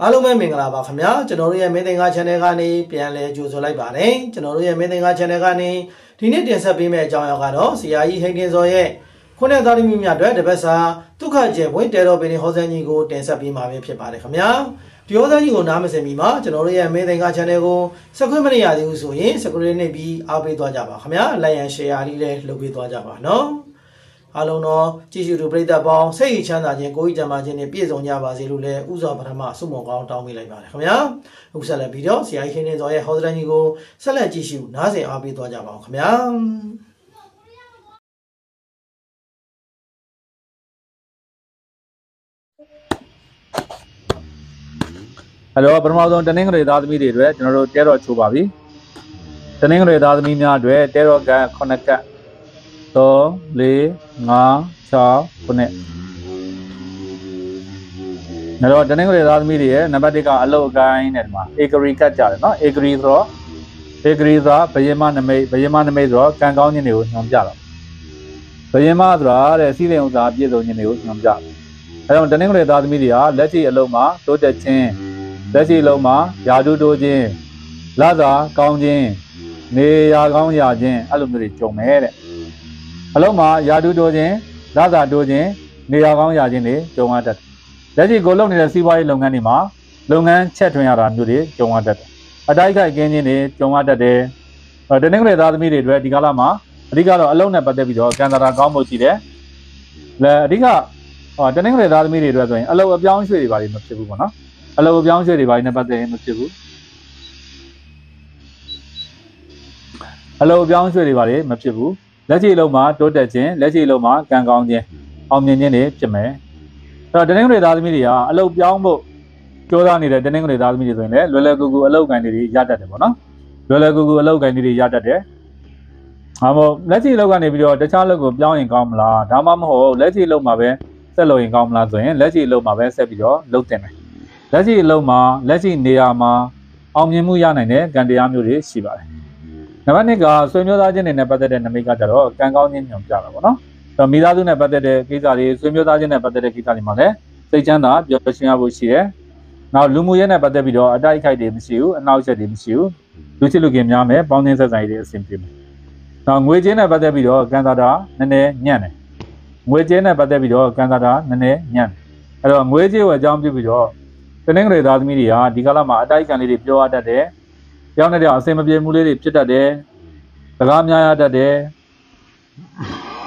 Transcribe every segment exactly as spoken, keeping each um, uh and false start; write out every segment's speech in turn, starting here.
อาลูกแม่มิงลาบะขมยาจันโอรุยเมติงกาเชนเนกานีเปลี่ยนเลยจูโซไลบาริจันโอรุยเมติงกาเชนเนกานีทีนี้เดือนสิบปีเมื่อจางยากาโร่เสียอีเฮงเดือนโซเย่คนเนี่ยตอนนี้มีมาด้วยเดบัสซาทุกข้าเจ็บป่วยเตโรเป็นหัวใจนี้กูเดือนสิบปีมาเวียบาริขมยาที่หัวใจนี้กูน้ำไม่เสมีมาจันโอรุยเมติงกาเชนเนกูสักคนไม่ได้ยาดีกูส่วนยิ่งสักคนเนี่ยบีอาเปิดตัวจับขมยาไล่ยันเชียร์ลีเล่ลูกเปิดตัวจับเนาะอารมณ์เนาะจิจูดูปริตาบองเสียชันตาเจนโกยจามาเจนเนี่ยเปียส่งยาบาสิลูเล่อุจจาระธรรมะสมองกองตองมีอะไรบ้างครับเนี่ยอุศลปีเดียวเสียชีวิตในซอยฮอสเทลนี้กูเสร็จจิจูน่าเสียอาบีตัวจับบ้างครับเนี่ยฮัลโหลประมาณตอนเทนนิงเรดาดมีเรื่อยๆจนเราเตะรอดชูบาบีเทนนิงเรดาดมีเนี่ยด้วยเตะรอดแก่คนแก่สองเลงาชาคนเนี่ยนั่นเราจะนึกว่าเราไม่ดีนะนั่นแปลว่าอัลลอฮ์ก็อินเอ็ดมาเอกรีก็จะเลยนะเอกรีรอเอกรีรอพยามานะไม่พยามานะไม่รอการก้าวเนี่ยนิวน้ำจ่าพยามารอเรื่องสิ่งเหล่านั้นเป็นตัวเนี่ยนิวน้ำจ่าเราจะนึกว่าเราไม่ดีอ่ะเรื่องที่อัลลอฮ์มาตัวเด็ดเช่นเรื่องที่อัลลอฮ์มายาดูดูเจนลาดาก้าวเจนเนียก้าวยาเจนอัลลอฮ์ไม่ได้จงไม่เร่ฮัลโหลมายาดูดูเจนลาซาดูเจนเนียก้าวยาเจนเลยจงอาดัดแล้วที่กลุ่มนี้สิบวัยลงงานนี่มาลงงานเช็ดถุงยาร้านอยู่เลยจงอาดัดอาได้ก็เก่งเจนเลยจงอาดัดเดเดนึกเลยตอนมีเรื่องดีกาละมาดีกาละอัลลอฮ์เนี่ยปฏิบัติด้วยการตระก้าวมุ่งชีเร่และดีกาเดนึกเลยตอนมีเรื่องด้วยอัลลอฮ์อบยามช่วยดีบารีนับเชื่อบุนะอัลลอฮ์อบยามช่วยดีบารีนับเชื่อนับเชื่อบุอัลลอฮ์อบยามช่วยดีบารีนับเชื่อบุเล่นจีโลมาตัวเด็ดเจนเล่นจีโลมาแกงกองเจนอมเจนเจนเนี่ยจำไหมแต่เด็กคนเดียวได้ไม่ดีอ่ะอัลลอฮ์ยาวบุโจรานี่เลยเด็กคนเดียวได้ไม่ดีตัวนี้เลยเวลากูกูอัลลอฮ์กันนี่ดียาดัดเดียวนะเวลากูกูอัลลอฮ์กันนี่ดียาดัดเดียวฮะโมเล่นจีโลกันนี่พี่ว่าเด็กชายลูกยาวยังกอมลาถ้ามั่งโหเล่นจีโลมาเป็นเส้นโลยังกอมลาตัวนี้เล่นจีโลมาเป็นเส้นพี่ว่าลูกเต็มเล่นจีโลมาเล่นจีเนียมาอมเจนมูยาเนี่ยกันเดียมอยู่ดีสิบานั่นวันนี้ก็ส่วนยอดอาจจะเนี่ยประเดี๋ยวนั่นมีการจัดการการก้าวเนี่ยยอมจ่ายแล้วนะแต่มีด้านเนี่ยประเดี๋ยวกิจการส่วนยอดอาจจะเนี่ยประเดี๋ยวกิจการมาเลยสิ่งที่น่าจะเป็นสิ่งที่เราเชื่อน่ารู้มั้ยเนี่ยประเดี๋ยววิดีโออาจจะใครเดิมสิวน่าจะเดิมสิวดูสิลูกเกมยามเนี่ยบางทีจะใช้ได้สิ่งที่มันแต่เมื่อเจนเนี่ยประเดี๋ยววิดีโอการจัดนั่นเนี่ยยันเมื่อเจนเนี่ยประเดี๋ยววิดีโอการจัดนั่นเนี่ยยันแล้วเมื่อเจนว่าจำที่วิดีโอแต่เนี่ยเรื่องมีดีอ่ะดีก็แล้วมาอาจจะการเรียบร้อยอาจจะยาวในเรื่องเส้นมาเบียมูลเลยพิจารณาเดตกามยาอาจจะเด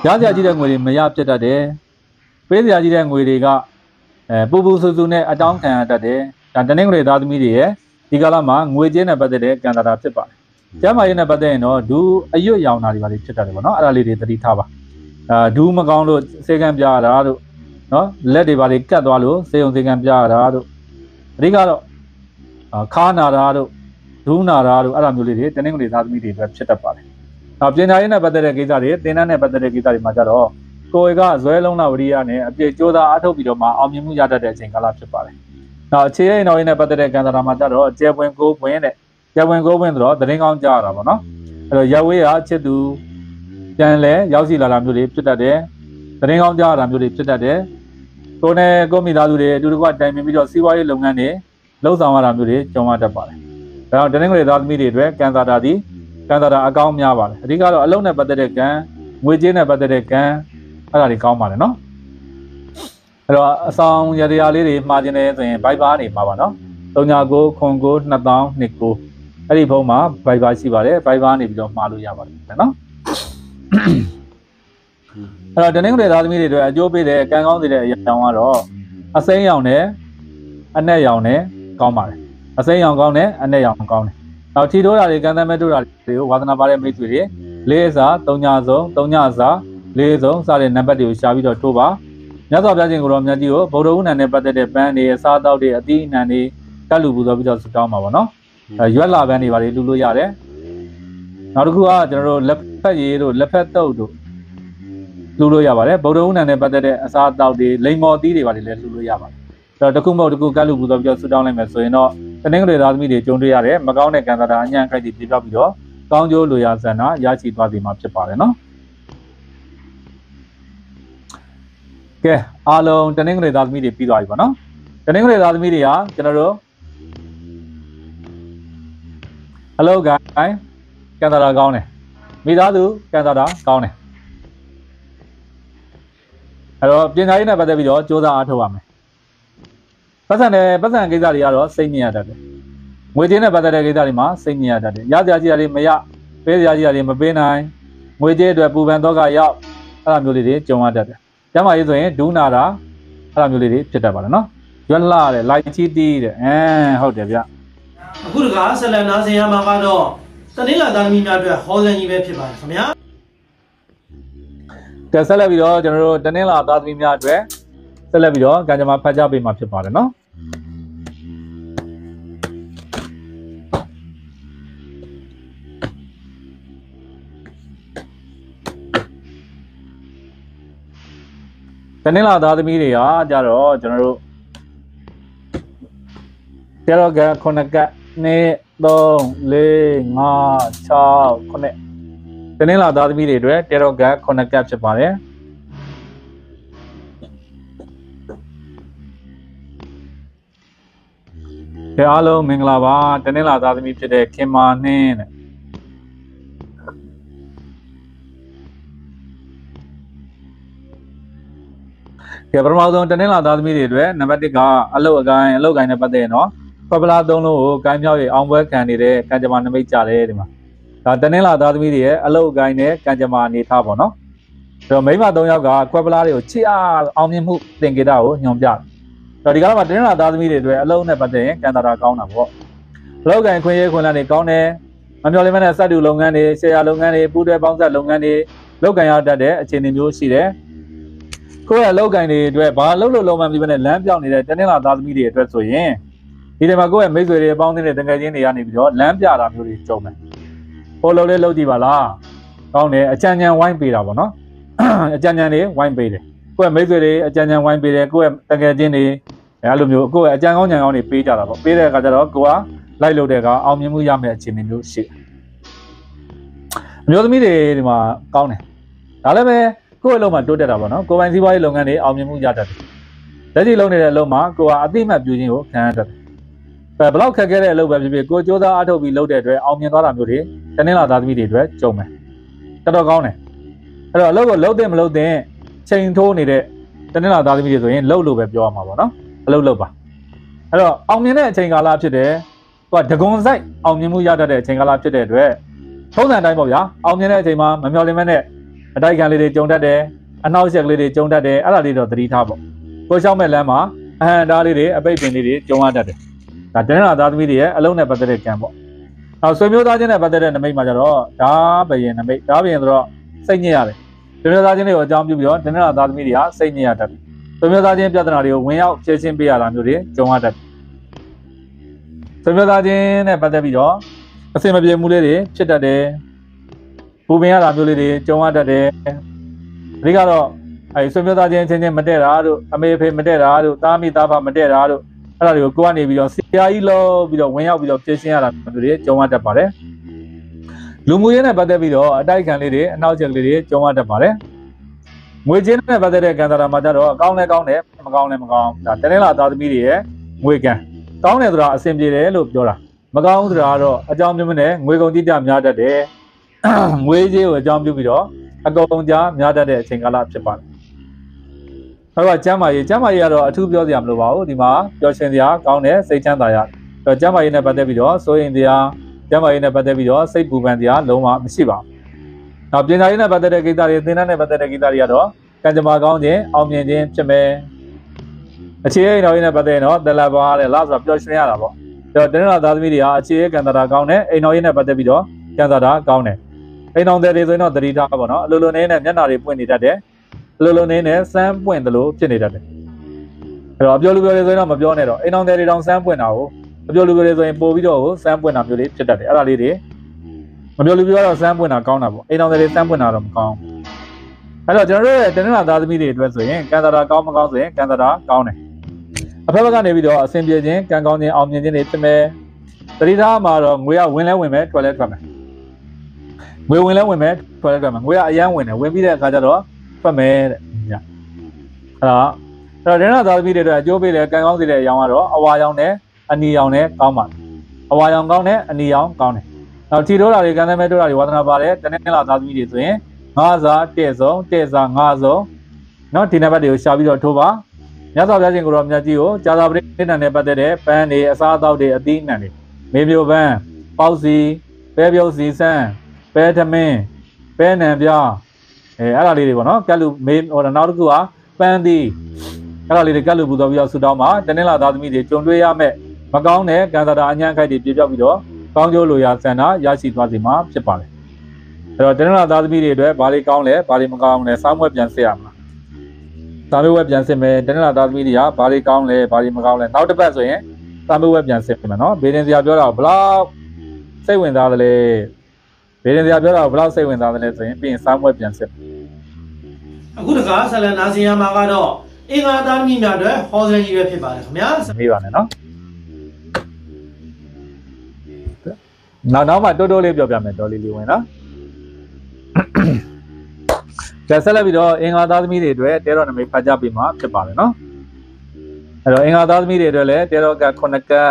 ยาจะอาจจะเรื่องอะไรไม่ยากพิจารณาเดเพื่อจะอาจจะเรื่องอะไรก็ผู้ผู้สูงสูงเนี่ยอาจจะต้องแข่งอาจจะเดการจะเน้นเรื่องด้านมีดีที่กล่าวมาเงื่อนเจนในประเด็นการตัดสินใจจะมาในประเด็นเนาะดูอายุยาวนาฬิกาพิจารณาเนาะอะไรเรื่องที่ท้าว่าดูมะกางลูเสียงพิจารณาดูเนาะเล่ดีบาริกาตัวลูเสียงเสียงพิจารณาดูดีก็แล้วข้านาราดูดูน่ารักอะไรมูลนิธิเต็นท์คนเดียวทำมีดีแบบเช็ดปากเลยอาบเจนอะไรเนี่ยประเดี๋ยวกิจการเต็นท์เนี่ยประเดี๋ยวกิจการมาจ้าหรอโก้ก็สวยลงน่าบริยาเนี่ยอาบเจนจูด้าอาทุบิโรมาออมยิ้มยาดาเดชิงกาลาเช็ดปากเลยน่าเชื่อหน่อยเนี่ยประเดี๋ยวการมาจ้าหรอเจ้าบุญกูบุญเนี่ยเจ้าบุญกูบุญหรอเต็นท์ก็อมจ้าหรอบ่เนาะแล้วยาวไปอาเช็ดดูเจนเลยยาวสิลาลามูลนิธิเช็ดได้เต็นท์ก็อมจ้าหรอมูลนิธิเช็ดได้โก้เนี่ยก็มีดาวดูเลยดูดีกว่าใจมีวิจารณ์สิว่าอยู่ลงงานเนี่ยเล่าสามารถมูลนิธิจงมาเช็ดปากเลยเราเดินกันเลยตอนมีเรื่องการตัดดีการตัดอากาศมีอะไรที่ก็เราอัลลอฮ์เนี่ยปฏิเสธกันมวยเจนเนี่ยปฏิเสธกันอะไรที่เขามาเนาะเราสองยาดีอาลีรีมาเจนเนี่ยตัวเองไปบ้านนี่มาบ้านเนาะตรงนี้กูคงกูนัดน้องนิกูอะไรพวกมาไปบ้านสิบาร์เลยไปบ้านนี่ไปลองมาลุยาบ้านเนาะเราเดินกันเลยตอนมีเรื่องจูบไปเลยการก้าวไปเลยอย่างว่าเราอาศัยอย่างเนี้ยอันเนี้ยอย่างเนี้ยเขามาอาศัยอย่างก้าวเนี่ยอันนี้อย่างก้าวเนี่ยเราที่ดูอะไรกันแต่ไม่ดูอะไรที่ว่าธนาบาร์ไม่ถือเลยเลสาตงยาสงตงยาสาเลสงสารนับประเดี๋ยวชาบิดอตัวบ้าเนี่ยสอบจากจริงกรมเนี่ยจีโอพอรู้นั่นเนี่ยประเดี๋ยวเป็นเนี่ยสาดเอาเดียดีนั่นเนี่ยการลูกบุตรบิดอสุดท้ายมาบ้านเนาะย้อนหลังไปนี่บาร์ลูลูยาเร่นารุกัวจันโรเล็บเฟยีโรเล็บเฟตเอาดูลูลูยาบาร์เร่พอรู้นั่นเนี่ยประเดี๋ยวสาดเอาเดียเลยมอดีเดียบาร์เลยลูลูยาบาร์เราตะคุ่มเอาตะคุ่มการลูกบุตรบิดอสุดท้ายเลยแม่สวยเนาะแต่เนื่องด้วยเราไม่ได้จงดูอะไรมะกาวเนี่ยการตลาดเนี่ยใครติดติดเราไปเยอะกางโจลุยอาเซน่ายาชีตวาดีมาพิจารณาเนาะแกอารมณ์แต่เนื่องด้วยเราไม่ได้ปีด้วยกันเนาะ Hello guys, can I go on? Mì đó thứ can ta đó câu này. Hello, trên thấy này bạn thấy video chưa ra thua mày. Bắt sang này bắt sang cái gì đó sinh nhật đấy. Người trên này bạn thấy cái gì mà sinh nhật đấy. Giá giá gì mà giá, bây giá gì mà bên này. Người trên đuổi bùn bên đó cái giá, làm nhiều đi chồng ăn đấy. Chả mà cái chuyện du na đó, làm nhiều đi chết đấy bạn nó. Chuyện là đấy, lại chi đi đấy, à, hậu đấy vậy. Cú gà sẽ là nó sẽ mang vào đó. แต่เสร็จแล้วพี่น้องเราจะรู้ตอนนี้เราตามีเนี่ยด้วยโหลเนี่ยนี้ไปพิมพ์มาพิมพ์มาเนาะ โลงาชาคนเนี่ยตอนนี้เราตามีเนี่ยด้วยเตรอกะคนกะฉบาเลยเดี๋ยวเราตอนนี้เราตามีเนี่ยด้วย พอเวลาตรงโลกกายเหยาะอองเวกกันนี่แหละกันจะมา ဒီတမကိုယ်ကမိတ်ဆွေတွေပေါင်းတဲ့တန်ခါချင်းတွေကနေပြီးတော့လမ်းပြတာမျိုးတွေကြုံတယ်။ဟိုလိုလေးလှုပ်ကြည့်ပါလား။ကောင်းတယ်အချမ်းချမ်းဝိုင်းပေးတာပေါ့နော်။အချမ်းချမ်းလေးဝိုင်းပေးတယ်။ကိုယ်ကမိတ်ဆွေတွေအချမ်းချမ်းဝိုင်းပေးတယ်။ကိုယ်ကမိတ်ဆွေတွေအချမ်းချမ်းဝိုင်းပေးတယ်။ကိုယ်တကယ်ချင်းတွေအလုပ်မျိုးကိုယ်အချမ်းကောင်းချင်ကောင်းတွေပေးကြတာပေါ့။ပေးတဲ့အခါကျတော့ကိုယ်ကလိုက်လုပ်တဲ့အခါအောင်မြင်မှုရမယ်အခြေအနေမျိုးရှိတယ်။မျိုးသမီးတွေဒီမှာကောင်းတယ်။ဒါလည်းပဲကိုယ့်ရဲ့လုံမှာတို့တက်တာပေါ့နော်။ကိုယ်ပိုင်စီးပွားရေးလုပ်ငန်းတွေအောင်မြင်မှုရတတ်တယ်။တနေ့လာ သာသမီတွေရဲ့အလုပ်ပဲဖြစ်ဖြစ်ကိုယ်ကြိုးစားအားထုတ်ပြီးလုပ်တဲ့အတွက်အောင်မြင်သွားတာမျိုးတွေတနေ့လာသာသမီတွေအတွက်ကြုံမယ် ဒါတနေ့လာသားသမီးတွေရဲ့အလုံးနဲ့ပတ်သက်တဲ့ကံပေါ့။အဲဆွေမျိုးသားချင်းနဲ့ပတ်သက်တဲ့နမိတ်မှာကြတော့ဒါဘယင်နမိတ်ဒါဘယင်ဆိုတော့စိတ်ညစ်ရတယ်။ဆွေမျိုးသားချင်းတွေအကြောင်းပြုပြီးတော့တနေ့လာသားသမီးတွေကစိတ်ညစ်ရတယ်။ဆွေမျိုးသားချင်းပြဿနာတွေကိုဝင်ရောက်ဖြေရှင်းပေးရတာမျိုးတွေကြုံရတယ်။ဆွေမျိုးသားချင်းနဲ့ပတ်သက်ပြီးတော့အစင်မပြေမှုလေးတွေဖြစ်တတ်တယ်။ပူပင်ရတာမျိုးလေးတွေကြုံရတတ်တယ်။အဓိကတော့အဲဆွေမျိုးသားချင်းချင်းချင်းမတည့်တာတို့အမေအဖေမတည့်တာတို့တားမိသားဖမတည့်တာတို့အဲ့ဒါတွေကိုကိုယ်ကနေပြီးတော့ စီ ไอ လို့ပြီးတော့ဝင်ရောက်ပြီးတော့ဖြည့်ရှင်းရတာမျိုးတွေကြုံရတတ်ပါတယ်။ငွေချင်းနဲ့ပတ်သက်တဲ့ကံတာမှာကြတော့အကောင်းနဲ့ကောင်းနဲ့မကောင်းနဲ့မကောင်းဒါတနေ့လာသားသမီးတွေရဲ့ငွေကံကောင်းတယ်ဆိုတာအစင်ပြေတယ်လို့ပြောတာမကောင်းဆိုတာတော့အကြောင်းမျိုးနဲ့ငွေကုန်တိကျများတတ်တယ်။ငွေကြေးကိုအကြောင်းပြုပြီးတော့အကောင်းကြားများတတ်တဲ့အချိန်ကာလဖြစ်ပါတယ် ဟုတ်ကဲ့ကျမ်းမာရေးကျမ်းမာရေးကတော့အထူးပြောစရာမလိုပါဘူးဒီမှာပြောရှင်းစရာကောင်းတဲ့စိတ်ချမ်းသာရတော့ကျမ်းမာရေးနဲ့ပတ်သက်ပြီးတော့စိုးရင်စရာကျမ်းမာရေးနဲ့ပတ်သက်ပြီးတော့စိတ်ပူပန်စရာလုံးဝမရှိပါဘူး။နောက်ပြင်သာရေးနဲ့ပတ်သက်တဲ့ကိစ္စတွေသင်္ဍာနဲ့ပတ်သက်တဲ့ကိစ္စတွေကတော့ကံကြမ္မာကောင်းတဲ့အင်တော်ရေးနဲ့ပတ်သက်ပြီးတော့ကံသာတာကောင်းတယ်။အိမ်တော်ရေးနဲ့ပတ်သက်ပြီးတော့ကံသာတာကောင်းတယ်။အိမ်တော်တဲ့တွေဆိုရင်တော့သတိထားပါတော့အလိုလိုနဲ့ညံ့တာတွေပွင့်နေတတ်တယ် အဲ့တော့ပြောလို့ပြောလို့ဆိုရင်တော့မပြောနဲ့တော့အိမ်တော်တဲ့တွေတောင်စမ်းပွင့်တာကိုအပြောလို့ပြောလို့ဆိုရင်ပို့ပြီးတော့စမ်းပွင့်တာမျိုးလေးဖြစ်တတ်တယ်အဲ့ဒါလေးတွေမပြောလို့ပြောလို့ဆိုရင်တော့စမ်းပွင့်တာကောင်းတာပေါ့အိမ်တော်တဲ့တွေစမ်းပွင့်တာတော့မကောင်းအဲ့တော့ကျွန်တော်တို့ရဲ့တနေ့လာသားသမီးတွေအတွက်ဆိုရင်ကံသာတာကောင်းမကောင်းဆိုရင်ကံသာတာကောင်းတယ်အဖက်ဘက်ကနေပြီးတော့အဆင်ပြေခြင်းကံကောင်းခြင်းအောင်မြင်ခြင်းတွေဖြစ်မယ်သတိထားမှာတော့ငွေကဝင်လဲဝင်မယ်ထွက်လဲထွက်မယ်ငွေကအရန်ဝင်တယ်ဝင်ပြီးတဲ့အခါကျတော့ထွက်မယ်တဲ့ တော့ဒင်းတော့သားသမီးတွေအတွက်အကျိုးပေးတယ်ကံကောင်းစေတဲ့ရောင်ကတော့အဝါရောင်နဲ့အနီရောင်နဲ့ကောင်းပါအဝါရောင်ကောင်းနဲ့အနီရောင်ကောင်းတယ်နောက်ထီထိုးတာတွေကံသမဲထိုးတာတွေဝါသနာပါတယ်တနေ့လာသားသမီးတွေဆိုရင်ငါးစာတစ်စုံတစ်စာငါးစုံနော်ဒီနံပါတ်တွေကိုရှာပြီးတော့ထိုးပါမြတ်စွာဘုရားရှင်ကိုရောမြတ်ကြီးကိုကြာသာပရိသေဏနဲ့ပတ်သက်တဲ့ပန်းတွေအစားအသောက်တွေအသီးအနှံတွေမေမျိုးပန်းပေါက်စီပဲပြုတ်စီဆန်းပဲသမင်းပဲနံပြအဲအဲ့ဒါလေးတွေပေါ့နော်ကတ်လူမေဟိုနောက်တစ်ခုကပန်းသီးအဲ့ဒါလေးတွေကတ်လူပူတော်ပြီးတော့ဆူတောင်းပါတနေ့လာသားသမီးတွေကြုံတွေ့ရမဲ့မကောင်းတဲ့ကံစတာအညံ့ခိုက်တွေပြေပြောက်ပြီးတော့ကောင်းကျိုးလိုရာဆန္ဒရရှိသွားစေမှာဖြစ်ပါတယ်အဲ့တော့တနေ့လာသားသမီးတွေအတွက်ဘာလေးကောင်းလဲဘာလေးမကောင်းလဲစောင်းဝဲပြန်စစ်ရမှာသာမေဝက်ပြန်စစ်မယ်တနေ့လာသားသမီးတွေကဘာလေးကောင်းလဲဘာလေးမကောင်းလဲနောက်တစ်ပတ်ဆိုရင်သာမေဝက်ပြန်စစ်မယ်နော်ဘေးရင်စရာပြောတာဘလောက်စိတ်ဝင်စားသလဲဘေးရင်စရာပြောတာဘလောက်စိတ်ဝင်စားသလဲဆိုရင်ပြင်စောင်းဝက်ပြန်စစ်အခုတကားဆလန်နာစီယာမှာကတော့အင်္ဂါသားသမီးများအတွက်ဟောစရာကြီးပဲဖြစ်ပါတယ်ခင်ဗျာမေးပါနဲ့နော်နောက်နောက်မှတိုးတိုးလေးပြောပြမယ်ဒေါ်လေးလေးဝင်နော်ကျဆက်လက်ပြီးတော့အင်္ဂါသားသမီးတွေအတွက်တဲတော်နမိတ်ဖတ်ကြပြီးမှဖြစ်ပါတယ်နော်အဲ့တော့အင်္ဂါသားသမီးတွေအတွက်လည်းတဲတော်ကခုနှစ်ကပ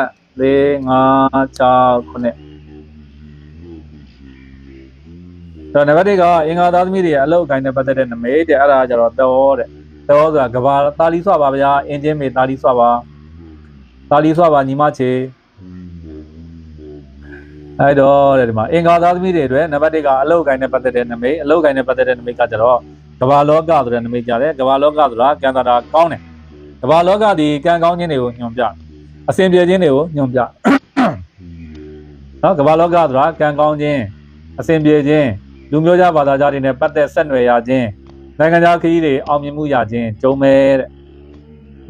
်လေးငါးခြောက်ခုနှစ်တော့နံပါတ်၄ကအင်္ဂါသားသမီးတွေရဲ့အလုပ်အကိုင်းနဲ့ပတ်သက်တဲ့နမိတ်တဲ့အဲ့ဒါကကျတော့တော်တဲ့တော်ဆိုတာကဘာတာလီဆွပါဗျာအင်ဂျင်မေတာလီဆွပါတာလီဆွပါညီမချေအဲ့တော့ဒီမှာအင်္ဂါသားသမီးတွေအတွက်နံပါတ်တစ်ကအလောက်ကိုင်းနဲ့ပတ်သက်တဲ့နမိတ်အလောက်ကိုင်းနဲ့ပတ်သက်တဲ့နမိတ်ကကြတော့ကဘာလောကဆိုတဲ့နမိတ်ကြတယ်ကဘာလောကဆိုတာကံတာတာကောင်းတယ်ကဘာလောကဒီကံကောင်းခြင်းတွေကိုညွှန်ပြအစဉ်ပြေခြင်းတွေကိုညွှန်ပြနော်ကဘာလောကဆိုတာကံကောင်းခြင်းအစဉ်ပြေခြင်းလူမျိုးခြားဘာသာခြားတွေနဲ့ပတ်သက်ဆက်နွယ်ရခြင်းနိုင်ငံခြားခရီးတွေအောင်မြင်မှုရခြင်းကြုံမဲ့တဲ့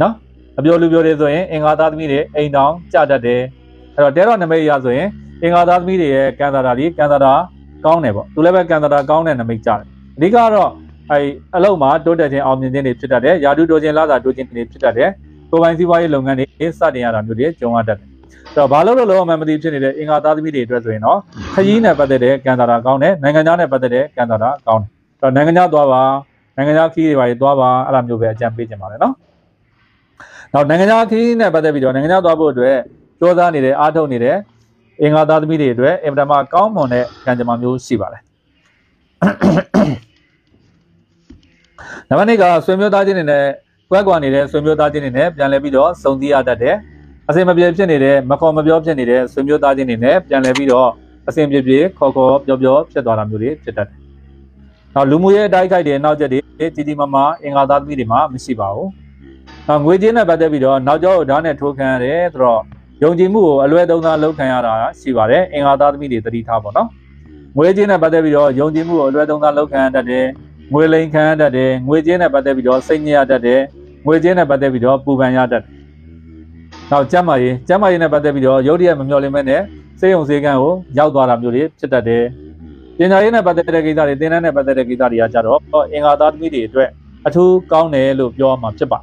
နော်အပြောလူပြောတွေဆိုရင်အင်္ဂါသားသမီးတွေအိမ်တောင်ကြတတ်တယ်အဲ့တော့တဲတော်နမိတ်ရဆိုရင်အင်္ဂါသားသမီးတွေရဲ့ကံတာတာလေးကံတာတာကောင်းတယ်ပေါ့သူလည်းပဲကံတာတာကောင်းတဲ့နမိတ်ကြတယ်အဓိကတော့အဲအလုံးမှာတိုးတက်ခြင်းအောင်မြင်ခြင်းတွေဖြစ်တတ်တယ်ယာတုတိုးခြင်းလာတာတိုးခြင်းတွေဖြစ်တတ်တယ်ကိုယ်ပိုင်စီးပွားရေးလုပ်ငန်းတွေစတင်ရတာမျိုးတွေကြုံရတတ်တယ်အဲ့တော့ဘာလို့လို့လို့အမှန်မသိဖြစ်နေတဲ့အင်္ဂါသားသမီးတွေအတွက်ဆိုရင်တော့ခရီးနဲ့ပတ်သက်တဲ့ကံတာတာကောင်းတယ်နိုင်ငံခြားနဲ့ပတ်သက်တဲ့ကံတာတာကောင်းတယ်အဲ့တော့နိုင်ငံခြားသွားပါနိုင်ငံခြားခရီးတွေပါသွားပါအဲ့လိုမျိုးပဲအကြံပေးခြင်းပါတယ်နော်နောက်နိုင်ငံခြားခရီးနဲ့ပတ်သက်ပြီးတော့နိုင်ငံခြားသွားဖို့အတွက်ကြိုးစားနေတယ်အားထုတ်နေတယ်အင်္ဂါသားသမီးတွေအတွက်အင်တာမကောင်းမွန်တဲ့ကံကြမ္မာမျိုးရှိပါတယ်။နံပါတ်၄ကဆွေမျိုးသားချင်းတွေနဲ့ကွက်ကွာနေတဲ့ဆွေမျိုးသားချင်းတွေနဲ့ပြန်လည်ပြီးတော့စုံစည်းရတတ်တယ်။အစဉ်မပြေဖြစ်နေတဲ့မခေါ်မပြောဖြစ်နေတဲ့ဆွေမျိုးသားချင်းတွေနဲ့ပြန်လည်ပြီးတော့အစဉ်ပြေပြေခေါ်ခေါ်ပြောပြောဖြစ်သွားတာမျိုးတွေဖြစ်တတ်တယ်။နောက်လူမှုရေးအတိုက်အခိုက်တွေနောက်ကျက်တွေကြီးကြီးမားမားအင်္ဂါသားသမီးတွေမှာမရှိပါဘူး။နောက်ငွေကြေးနဲ့ပတ်သက်ပြီးတော့နောက်ကျောဓာတ်နဲ့ထိုးခံရတယ်ဆိုတော့ယုံကြည်မှုကိုအလွဲသုံးစားလုပ်ခံရတာရှိပါတယ်အင်္ဂါသားသမီးတွေသတိထားပါတော့ငွေကြေးနဲ့ပတ်သက်ပြီးတော့ယုံကြည်မှုကိုအလွဲသုံးစားလုပ်ခံရတတ်တယ်ငွေလိမ်ခံရတတ်တယ်ငွေကြေးနဲ့ပတ်သက်ပြီးတော့စိတ်ညစ်ရတတ်တယ်ငွေကြေးနဲ့ပတ်သက်ပြီးတော့ပူပန်ရတတ်တယ်နောက်ကျန်းမာရေးကျန်းမာရေးနဲ့ပတ်သက်ပြီးတော့ရုပ်ရည်မမျှော်လင့်မဲ့နဲ့စိတ်ယုံစေကံကိုရောက်သွားတာမျိုးတွေဖြစ်တတ်တယ်ပညာရေးနဲ့ပတ်သက်တဲ့ကိစ္စတွေသင်တန်းနဲ့ပတ်သက်တဲ့ကိစ္စတွေကကြတော့အင်္ဂါသားသမီးတွေအတွက်အထူးကောင်းတယ်လို့ပြောမှာဖြစ်ပါ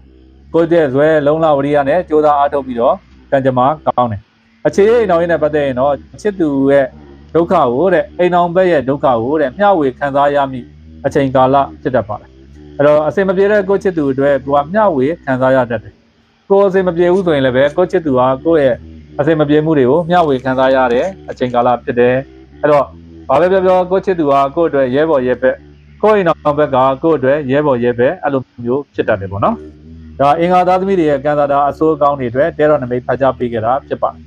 ကိုယ့်ရဲ့ဇွဲလုံးလာဝရိယနဲ့ကြိုးစားအားထုတ်ပြီးတော့ကံကြမ္မာကောင်းတယ်အခြေအနေအိမ်အောင်ရေးနဲ့ပတ်သက်ရင်တော့ချစ်သူရဲ့ဒုက္ခကိုတဲ့အိမ်အောင်ဘက်ရဲ့ဒုက္ခကိုတဲ့မျှဝေခံစားရမိအချိန်ကာလဖြစ်တတ်ပါတယ်အဲ့တော့အစင်မပြေတဲ့ကိုချစ်သူအတွက်ကိုကမျှဝေခံစားရတတ်တယ်ကိုအစင်မပြေဘူးဆိုရင်လည်းပဲကိုချစ်သူဟာကိုရဲ့အစင်မပြေမှုတွေကိုမျှဝေခံစားရတဲ့အချိန်ကာလဖြစ်တယ်အဲ့တော့ဘာပဲပြောပြောကိုချစ်သူဟာကိုအတွက်ရဲဘော်ရဲဘက်ကိုအိမ်အောင်ဘက်ကကိုအတွက်ရဲဘော်ရဲဘက်အဲ့လိုမျိုးဖြစ်တတ်တယ်ပေါ့နော်ဒါအင်္ဂါသားသမီးတွေရဲ့ကံစားတာအဆိုးအကောင်းတွေအတွက်တဲတော်နမိတ်ဖတ်ကြားပေးကြတာဖြစ်ပါတယ်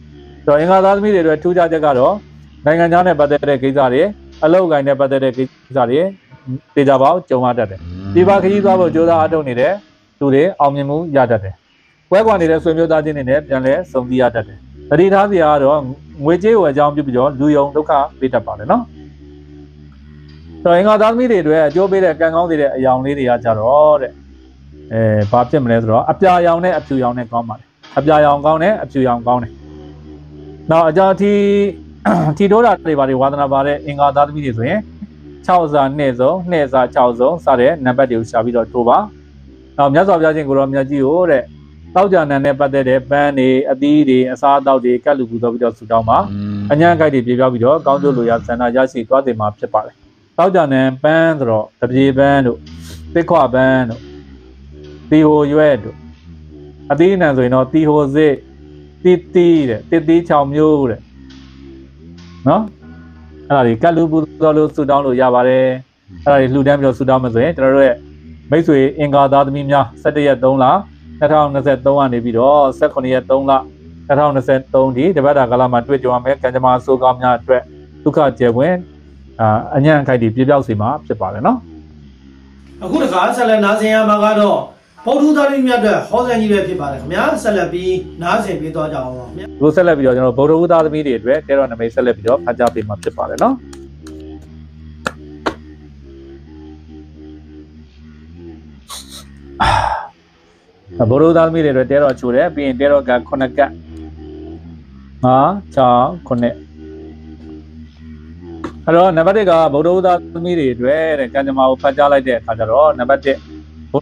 ။ဒါအင်္ဂါသားသမီးတွေအတွက်ထူးခြားချက်ကတော့နိုင်ငံခြားနဲ့ပတ်သက်တဲ့ကိစ္စတွေအလုပ်ကိုင်းနဲ့ပတ်သက်တဲ့ကိစ္စတွေတေချာပေါက်ကြုံရတတ်တယ်။ဒီပါခရီးသွားဖို့ကြိုးစားအားထုတ်နေတဲ့သူတွေအောင်မြင်မှုရတတ်တယ်။ဝဲကွာနေတဲ့ဆွေမျိုးသားချင်းတွေနဲ့ပြန်လဲဆုံပြီးရတတ်တယ်။တတိထားစရာကတော့ငွေကြေးဝယ်ကြောင်းပြုပြီးတော့လူယုံဒုက္ခပေးတတ်ပါတယ်နော်။ဒါအင်္ဂါသားသမီးတွေအတွက်အကျိုးပေးတဲ့ကံကောင်းစေတဲ့အရာလေးတွေကကြတော့တဲ့အဲဘာဖြစ်မလဲဆိုတော့အပြာရောင်နဲ့အဖြူရောင်နဲ့ကောင်းပါတယ်အပြာရောင်ကောင်းတယ်အဖြူရောင်ကောင်းတယ်နောက်အကြအထိထီထိုးတာတွေပါတွေဝါသနာပါတဲ့အင်္ဂါသားသမီးတွေဆိုရင်ခြောက်စာနှစ်စုံနှစ်စာခြောက်စုံစတဲ့နံပါတ်တွေကိုရှာပြီးတော့ထိုးပါနောက်မြတ်စွာဘုရားရှင်ကိုရောမြတ်ကြီးကိုတဲ့တောက်ကြနံနဲ့ပတ်သက်တဲ့ပန်းတွေအသီးတွေအစားအသောက်တွေကတ်လူပူဇော်ပြီးတော့ဆူတောင်းပါအညံ့ခိုက်တွေပြေပြောက်ပြီးတော့ကောင်းကျိုးလိုရာဆန္ဒရရှိသွားတယ်မှာဖြစ်ပါတယ်တောက်ကြနံပန်းဆိုတော့တပြေပန်းတို့သစ်ခွပန်းတို့ဒီဟိုရွဲ့တို့ อันนี้นะสวยนอตีโฮเซตีตีเนี่ยตีตีชอมยูเนี่ยเนาะอะไรก็รู้บุตรรู้สุดองรู้ยาบาเร่อะไรรู้ได้ไม่รู้สุดองมันสวยแต่เราเนี่ยไม่สวยเองก็ตามมีมยาเสด็จตรงละถ้าทำนั่นเสร็จตรงอันนี้พี่ดอเสร็จคนนี้ตรงละถ้าทำนั่นเสร็จตรงที่เดี๋ยวไปด่ากลามันด้วยจอมเอ็กกันจะมาสู้กอมยาด้วยทุกข้าเจ้าเว้นอ่าอันนี้ใครดีพี่เล่าสิมาเสร็จป่ะเลยเนาะအခုတခါဆက်လက်နားဆင်ရမှာကတော့ဗုဒ္ဓသာရိမြတ်အတွက်ဟောဆံကြီးပဲဖြစ်ပါတယ်ခင်ဗျာဆက်လက်ပြီးနားဆင်ပေးသွားကြအောင်ပါခင်ဗျာတို့ဆက်လက်ပြီးတော့ကျွန်တော်ဗုဒ္ဓဘုရားသမီးတွေအတွက်တဲတော်နမိတ်ဆက်လက်ပြီးတော့ဖတ်ကြားပေးမှာဖြစ်ပါတယ်နော်ဗုဒ္ဓသာရိမြတ်တွေအတွက်တဲတော်ချိုတယ်ပြီးရင်တဲတော်ကခုနှစ်ကပ်ห้า หก ခုနှစ်ฮัลโหลนับแต่ก็บรูดาสมิริด้วยการจะมาอุปจาระเด็กข้าจะรอนับแต่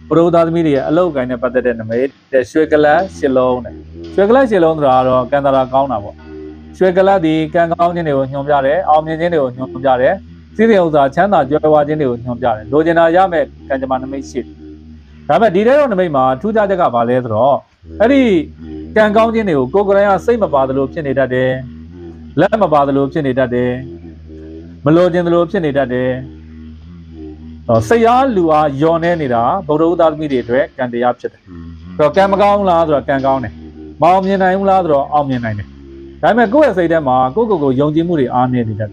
บรูดาสมิริอารมณ์การเนี่ยประเด็นนั้นไม่ได้ช่วยกันแล้วเชลล์เนี่ยช่วยกันแล้วเชลล์เราเราการตลาดก้าวหน้าบ่ช่วยกันแล้วดีการก้าวเนี่ยเดี๋ยวหยงจ่าเลยเอาเนี่ยเนี่ยเดี๋ยวหยงจ่าเลยสิ่งที่เราจะเช่นนั้นจะไปว่าเนี่ยเดี๋ยวหยงจ่าเลยโดยเฉพาะยามเมื่อการจะมาเนี่ยไม่ชิดแต่แบบดีได้เราไม่มาทุกท่าจะกับมาเลยตลอดไอ้ที่การก้าวเนี่ยเดี๋ยวก็กระยาใส่มาบาดลูกเช่นนี้ได้และมาบาดลูกเช่นนี้ได้มโลจินโลพิเศษนี่ได้เด้อเสียลูอาโยนเนี่ยนี่ละบรูดามีเด็ดด้วยการเดียบเสร็จเราแกมก้าวลาตัวแกมก้าวเนี่ยมาอมยันไหนอุ้งลาตัวอมยันไหนเนี่ยแต่เมื่อกูเห็นสิ่งเดียวมากูกูกูยงจิมุรีอันเนี่ยนี่ได้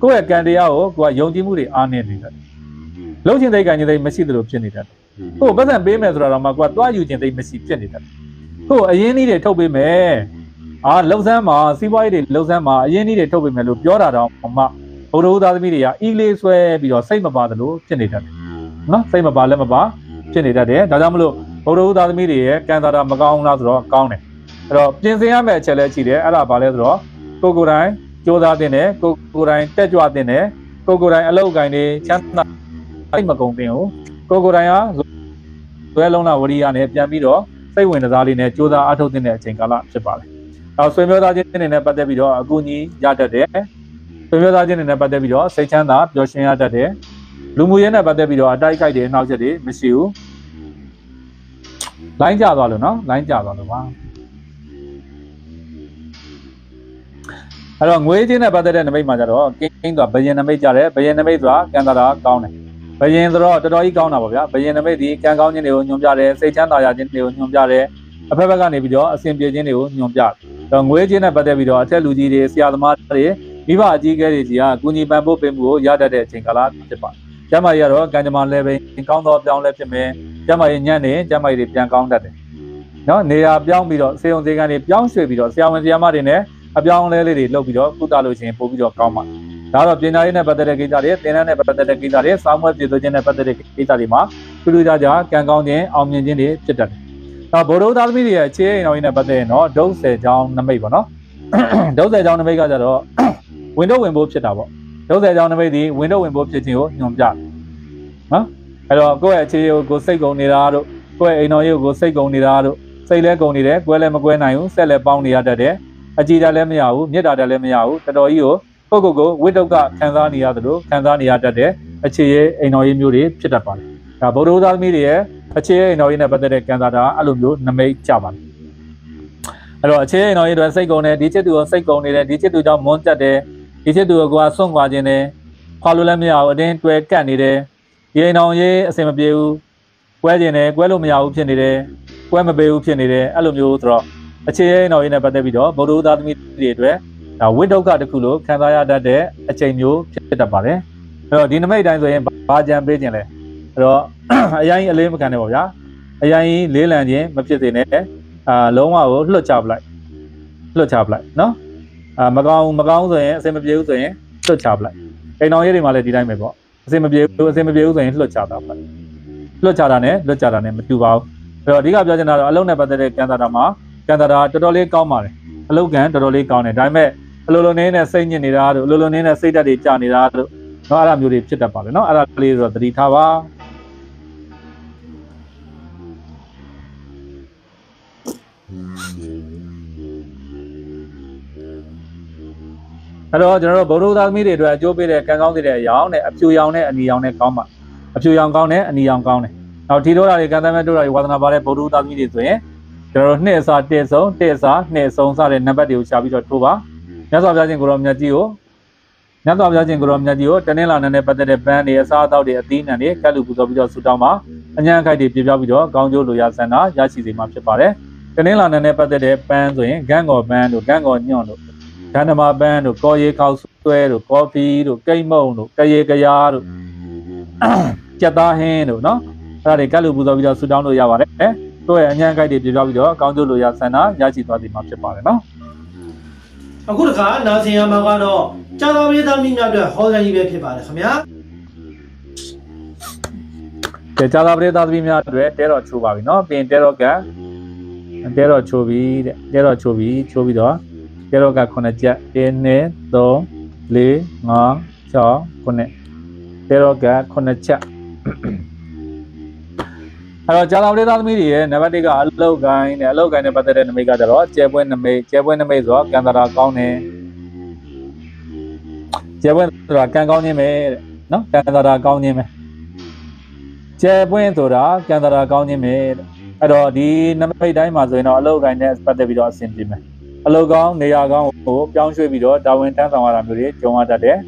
กูเห็นการเดียบโอ้กูยงจิมุรีอันเนี่ยนี่ได้ลูกจินได้การจินได้ไม่ใช่ลูกจินนี่ได้กูภาษาเบย์เมื่อตัวเรามากูตัวอยู่จินได้ไม่ใช่จินนี่ได้กูไอ้ยันนี่เด็ดทุบเบย์เมื่ออ่าลูกแซมมาซีไวเด็ดลูกแซมมาไอ้ยันนี่เด็ดทุบเบย์เมื่อลูกย้อนอะไรมาบรูดามีเดียอีเลสเวบีก็ใส่มาบาดลูกเจนนี่ได้เนาะใส่มาบาดแล้วมาบาดเจนนี่ได้เด้อแต่ถ้ามันลูกบรูดามีเดียแกนตาดามก้าวหน้าตัวก้าวเนี่ยเราเปลี่ยนเสียงแบบเฉลี่ยชีเดียอะไรบาดเลยตัวกูกูได้โจดาเดนเนี่ยกูกูได้เตจวาเดนเนี่ยกูกูได้เล่ากันเนี่ยฉันน่ะใส่มากงเดียวกูกูได้อะตัวลงหน้าวรีอันเนี่ยเปลี่ยนบีก็ใส่เวนตาลีเนี่ยโจดาอาทุติเนี่ยเจงกาละสิบบาดเราสวยเมื่อตาเจนเนี่ยปัจจัยบีก็กูนี่ยาเด็ดเด้อเพื่อนๆตาเจนเนี่ยประเดี๋ยวไปด้วยเสียงฉันนะย้อนเสียงอะไรเด้อลุงมือเนี่ยประเดี๋ยวไปด้วยได้ใครเดี๋ยวน่าจะดีไม่สิวไล่จ้าตัวเลยเนาะไล่จ้าตัวเลยว่าแล้วงูจีนเนี่ยประเดี๋ยวเนี่ยไม่มาจ้าหรอกกินตัวไปเย็นเนี่ยไม่จ้าเลยไปเย็นเนี่ยไม่ตัวแกนตาดาก้าวเนี่ยไปเย็นตัวจะได้ก้าวหน้าบ่เปล่าไปเย็นเนี่ยไม่ดีแกนก้าวเนี่ยเดี๋ยวยอมจ้าเลยเสียงฉันตายาจีนเดี๋ยวยอมจ้าเลยอภัยประการเนี่ยไปด้วยเสียงเบี้ยจีนเดี๋ยวยอมจ้าแล้วงูจีนเนี่ยประเดี๋ยวไปด้วยเทลูจีเดียสยามมาเดียมีว่าจีเกลีจีอากุญีเป็นผู้เป็นผู้ยาเด็ดเชิงกลาสิบป่ะจำมาเยอะหรอการจำมาเล็บเป็นก้าวต่อไปเอาเล็บใช่ไหมจำมาอย่างนี้จำมาเรียบยังก้าวได้เนาะเนี่ยเบี้ยงบีดอเสียงเสียงเนี่ยเบี้ยงช่วยบีดอเสียงมันเสียมาดีเนี่ยเบี้ยงเล็บเล็บลบบีดอกูตาลุเชียงผู้บีดอก้าวมาถ้าเราเจนนี่เนี่ยปัตตานีกิจการีเจนนี่เนี่ยปัตตานีกิจการีสามวันจิตตัวเจนนี่ปัตตานีกิจการีมาคุณดูจ้าจ้าแกงก้าวเนี่ยเอาเงินเจนนี่จิตใจถ้าบรูดาลมีเดียเชี่ยเราเนี่ยปัตตานีเนาะดูเสียจาวนั่นไม่บ่เนาะดูเสียจาวนั่นไม่ก็จะรอวินโดว์วินโบว์พิจารณาบ่เดี๋ยวแต่เจ้าหน้าที่ดีวินโดว์วินโบว์พิจารณาอยู่ยอมจ่ายนะไอ้เราก็ไอ้เชี่ยวก็ใส่กงนี่ละรู้ก็ไอ้น้อยก็ใส่กงนี่ละรู้ใส่เล็กกงนี่เด็กก็เล็กมากกว่าหน่อยอยู่ใส่เล็กปองนี่ละเด็ดเด็ดอาจีจ่ายเล็กไม่เอาเนี่ยจ่ายเล็กไม่เอาแต่เราอยู่ก็ก็ก็วินโดว์ก็แข่งกันนี่ละรู้แข่งกันนี่ละเด็ดเด็ดไอ้เชี่ยไอ้น้อยมีอยู่ดีพิจารณาไปแต่บริษัทมีดีไอ้เชี่ยไอ้น้อยเนี่ยประเด็นแข่งกันได้อารมณ์อยู่นั่นไม่จ่ายไอ้เราเชี่ยไอ้น้อยโดนใส่กงเนี่ยดีเจดูใส่กงนี่เด็ดดีเจดูจะมองจัดเด็ดอีเจดูก็ส่งกว่าเจนเนี่ยพอรู้แล้วไม่เอาเด่นตัวแก่นี่เด้อยังน้องยังเสมาเบี้ยวกว่าเจนเนี่ยกว่าลูกไม่เอาเพี้ยนนี่เด้อกว่าไม่เบี้ยวเพี้ยนนี่เด้อลูกอยู่ตรอเชี่ยน้องยังเนี่ยประเดี๋ยวไปดูบรูดามีเด็ดด้วยแต่วินดูการ์ดคุโลแค่ตายาได้เด้อเชี่ยอยู่เพี้ยนดับไปเลยแล้วดีนั้นไม่ได้ตัวเองบ้าจามเบี้ยเจนเลยแล้วยังเลี้ยงกันเนี่ยบอกว่ายังเลี้ยงแล้วเนี่ยไม่เพี้ยนเนี่ยอ่าลงมาโอ้ลุจับเลยลุจับเลยเนาะมะกาวมะกาวส่วนเส้นมะเบี้ยวส่วนหลุดจับเลยไอ้น้องยี่ดีมาเลยดีได้ไหมบ่เส้นมะเบี้ยวเส้นมะเบี้ยวส่วนหลุดจับได้ไหมหลุดจับได้เนี่ยหลุดจับได้เนี่ยมันดูเบาแล้วดีกับเจ้าเจนเราอารมณ์เนี่ยประเดี๋ยวแกนตาดามาแกนตาดาตัวเล็กก้าวมาเลยอารมณ์แกนตัวเล็กก้าวเนี่ยได้ไหมอารมณ์เนี่ยเนี่ยเส้นยืนนี่ละอารมณ์เนี่ยเนี่ยเส้นจะดีจานี่ละน้องอารมณ์อยู่ดีชิดได้ป่ะเลยน้องอารมณ์เลยรู้ดีท่าว่าแล้วเจ้าเราบรูดามีเด็ดด้วยโจไปเลยแกงก้าวติดเลยยาวเนี่ยผิวยาวเนี่ยอันนี้ยาวเนี่ยก้าวมาผิวยาวก้าวเนี่ยอันนี้ยาวก้าวเนี่ยเราที่ดูเราเลยแกงแต่ไม่ดูเราอยู่วัฒนธรรมเลยบรูดามีเด็ดด้วยเจ เราเนี่ยสาเตสองเตสาเนี่ยสองสาเรนนับไปเดียวชาบิจอดทูบะเนี่ยสอบจากจิงกรมยาจิโอเนี่ยสอบจากจิงกรมยาจิโอแต่เนี่ยเราเนี่ยประเด็นเป็นเนี่ยสาเท่าเดียดีเนี่ยเนี่ยแค่ลูกผู้ชายบิจอดสุดามาอันยังใครดีบิจอดบิจอดกางโจลุยาเซนายาชีสิมาเชื่อป่าเร่แต่เนี่ยเราเนี่ยประเด็นเป็นส่วนแกงอ่อนเป็นหรือแกงอ่อนย้อนหรือแกงมาเป็นหรือก็เยี่ยข้าวสุกเตยหรือก็ฟีหรือไก่หมูหรือไก่เยี่ยไก่ยาหรือจัตตาเฮนหรือเนาะเราเนี่ยแค่ลูกผู้ชายบิจอดสุดามาลุยาป่าเร่ตัวอย่างนี้ใครดีดีเราไปดูกางโจลุยาเซนายาชีตัวดีมาเชื่อป่าเร่เนาะအခုတခါနာဆင်ရမှာကတော့ကြာသာပြည်သားမိများအတွက်ဟောစာကြီးပဲဖြစ်ပါတယ်ခင်ဗျာ။ကြာသာပြည်သားမိများအတွက်တဲတော်ချိုးပါပြီနော်။ပြင်တဲတော်ကတဲတော်ချိုးပြီတဲ့။တဲတော်ချိုးပြီချိုးပြီးတော့တဲတော်ကခုနှစ်ချက်တစ် နှစ် သုံး လေး ငါး ၆ ခုနှစ်တဲတော်ကခုနှစ်ချက်အဲ့တော့ကြာသာပြည်သားသမီးတွေရဲ့နံပါတ်တစ်ကအလုတ်ကိုင်းနဲ့အလုတ်ကိုင်းနဲ့ပတ်သက်တဲ့နမိတ်ကတော့ကျဲပွဲနမိတ်ကျဲပွဲနမိတ်ဆိုတော့ကံတရာကောင်းတယ်ကျဲပွဲဆိုတာကံကောင်းခြင်းပဲတဲ့နော်ကံတရာကောင်းခြင်းပဲကျဲပွဲဆိုတာကံတရာကောင်းခြင်းပဲတဲ့အဲ့တော့ဒီနမိတ်တိုင်းမှာဆိုရင်တော့အလုတ်ကိုင်းနဲ့ပတ်သက်ပြီးတော့အဆင်ပြေမယ်အလုတ်ကောင်းနေရာကောင်းကိုပြောင်းရွှေ့ပြီးတော့တာဝန်တန်းဆောင်ရတာမျိုးတွေကြုံရတတ်တယ်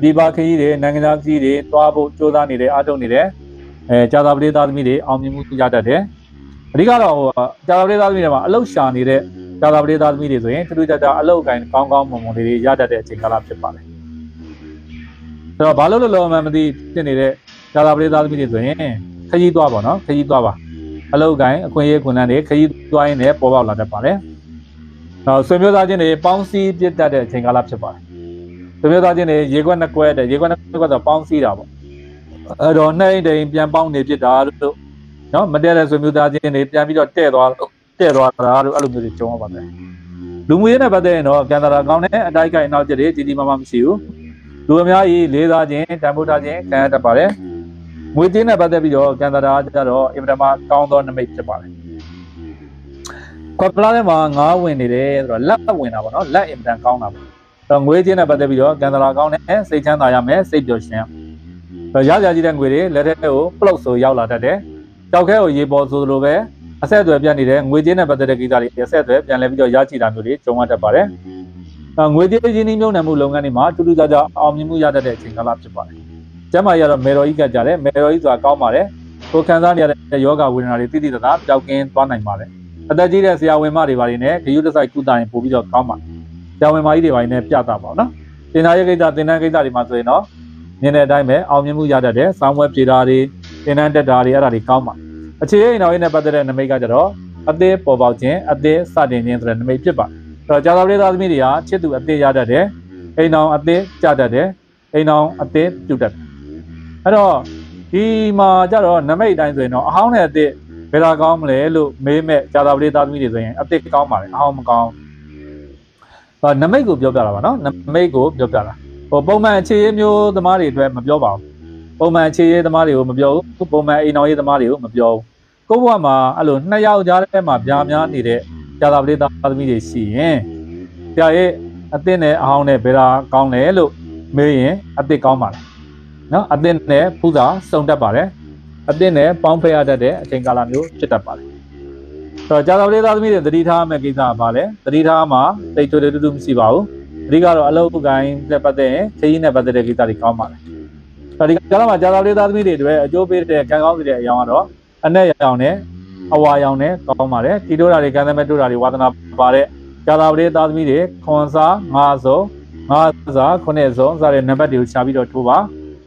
ပြည်ပခရီးတွေနိုင်ငံသားခရီးတွေသွားဖို့ကြိုးစားနေတယ်အားထုတ်နေတယ်အဲကြာသာပရိသတ်သမီးတွေအောင်မြင်မှုရတတ်တယ်။အဓိကတော့ဟိုကြာသာပရိသတ်သမီးတွေမှာအလောက်ရှာနေတဲ့ကြာသာပရိသတ်သမီးတွေဆိုရင်ထူးထူးခြားခြားအလောက်ကိုင်းကောင်းကောင်းမွန်မွန်လေးတွေရတတ်တဲ့အချိန်ကာလဖြစ်ပါလေ။ဆိုတော့ဘာလို့လဲလို့မှမသိတင်နေတဲ့ကြာသာပရိသတ်သမီးတွေဆိုရင်ခကြီးသွားပါနော်ခကြီးသွားပါအလောက်ကိုင်းအခွင့်အရေးခွင့်လန်းတွေခကြီးသွားရင်းနဲ့ပေါ်ပေါက်လာတတ်ပါလေ။နောက်ဆွေမျိုးသားချင်းတွေပေါင်းစည်းပြတ်တတ်တဲ့အချိန်ကာလဖြစ်ပါလေ။ဆွေမျိုးသားချင်းတွေရေခွက်နှစ်ခွက်တဲ့ရေခွက်နှစ်ခွက်ဆိုပေါင်းစည်းတာပေါ့။အဲ့တော့နှိမ့်တိမ်ပြန်ပေါင်းနေဖြစ်တာတို့နော်မတည့်တဲ့ဆိုမျိုးသားချင်းတွေပြန်ပြီးတော့တဲ့သွားတဲ့သွားတာတို့အဲ့လိုမျိုးတွေကြုံရပါတယ်လူမျိုးရေးနဲ့ပတ်သက်ရင်တော့ကန်တာရာကောင်းတဲ့အတိုက်ကိုင်းနောက်ကျတဲ့ဒီဒီမမမရှိဘူးလူအများကြီးလေးစားခြင်းတန်ဖိုးထားခြင်းခံရတတ်ပါတယ်ငွေချင်းနဲ့ပတ်သက်ပြီးတော့ကန်တာရာကျတော့အင်ပဒမကောင်းသောနမိတ်ဖြစ်ပါတယ်ကွာပလာထဲမှာငါးဝင်နေတယ်ဆိုတော့လက်ဝင်တာပေါ့နော်လက်အင်ပဒကောင်းတာပေါ့အဲ့တော့ငွေချင်းနဲ့ပတ်သက်ပြီးတော့ကန်တာရာကောင်းတဲ့စိတ်ချမ်းသာရမယ်စိတ်ပျော်ရွှင်ရရကြီးတဲ့ငွေတွေလက်ထဲကိုပလုတ်ဆိုရောက်လာတတ်တယ်။ကြောက်ခဲကိုရေပေါ်ဆိုလိုပဲအဆက်အသွယ်ပြန်နေတဲ့ငွေကြေးနဲ့ပတ်သက်တဲ့ကိစ္စတွေအဆက်အသွယ်ပြန်လဲပြီးတော့ရရှိတာမျိုးတွေကြုံရတတ်ပါတယ်။ငွေကြေးရင်းနှီးမြှုပ်နှံမှုလုပ်ငန်းတွေမှာတူတူကြကြအောင်မြင်မှုရတတ်တဲ့အချိန်ကာလဖြစ်ပါတယ်။ကျန်းမာရေးကတော့မေတော်ကြီးကကြတယ်မေတော်ကြီးဆိုတာကောင်းပါတယ်။ကိုယ်ခံစားနေရတဲ့ယောဂဝေဒနာတွေတိတိတသာပျောက်ကင်းသွားနိုင်ပါတယ်။အသက်ကြီးတဲ့ဆရာဝန်မတွေပါနေနဲ့ဂရုတစိုက်ကုသရင်ပို့ပြီးတော့ကောင်းပါတယ်။ဆရာဝန်မကြီးတွေပါနေပြတာပါနော်။တင်နာရေးကိစ္စတင်နန်းကိစ္စတွေမှာဆိုရင်တော့မြင်တဲ့အတိုင်းပဲအောင်မြင်မှုရတတ်တဲ့ဆောင်းဝဲပြေတာတွေသင်တန်းတက်တာတွေအဲ့ဒါတွေကောင်းပါအခြေအနေနောက်ရင်းနဲ့ပတ်သက်တဲ့နမိတ်ကကြတော့အသေးပေါ်ပေါက်ခြင်းအသေးစတင်ခြင်းဆိုတဲ့နမိတ်ဖြစ်ပါအဲ့တော့ကြာသာပရိသတ်သမီးတွေကချစ်သူအသေးရတတ်တယ်အိမ်အောင်အသေးကြတတ်တယ်အိမ်အောင်အသေးပြုတ်တတ်တယ်အဲ့တော့ဒီမှာကြတော့နမိတ်တိုင်းဆိုရင်တော့အဟောင်းနဲ့အသေးဘယ်လာကောင်းမလဲလို့မေးမဲ့ကြာသာပရိသတ်သမီးတွေဆိုရင်အသေးကောင်းပါလေအဟောင်းမကောင်းနမိတ်ကိုပြောပြတာပါနော်နမိတ်ကိုပြောပြတာဟိုပုံမှန်အခြေရေးမျိုးသမားတွေအတွက်မပြောပါဘူးပုံမှန်အခြေရေးသမားတွေကိုမပြောဘူးပုံမှန်အိမ်တော်ရေးသမားတွေကိုမပြောဘူးကိုယ့်ဘဝမှာအဲ့လိုနှစ်ယောက်ကြားထဲမှာပြားများနေတဲ့ကြာသာပရိသတ်သမီးတွေရှိရင်ဆရာရဲ့အသစ်နဲ့အဟောင်းနဲ့ဘယ်လာကောင်းလဲလို့မေးရင်အသစ်ကောင်းပါလားနော်အသစ်နဲ့ပူဇာစုံတတ်ပါတယ်အသစ်နဲ့ပေါင်းဖက်ရတတ်တဲ့အချိန်ကာလမျိုးဖြစ်တတ်ပါတယ်ဆိုတော့ကြာသာပရိသတ်သမီးတွေသတိထားမယ့်ကိစ္စကဘာလဲသတိထားမှာတိတ်ထွေတူတူမရှိပါဘူးအဓိကတော့အလုပ်ကိုင်းနဲ့ပတ်သက်ရင်ခရီးနဲ့ပတ်သက်တဲ့ကိစ္စတွေကောင်းပါတယ်။ဒါဒီကလာမှာကြာသာလေးသားသမီးတွေအတွက်အကျိုးပေးတဲ့ကံကောင်းတဲ့အရာကတော့အနဲ့ရောင်နဲ့အဝါရောင်နဲ့ကောင်းပါတယ်။တီတိုးတာတွေကံသမဲတိုးတာတွေဝါသနာပါတဲ့ကြာသာလေးသားသမီးတွေခွန်စားငါးစုံငါးစားခုနှစ်စုံစတဲ့နံပါတ်တွေကိုရှာပြီးတော့ထိုးပါ။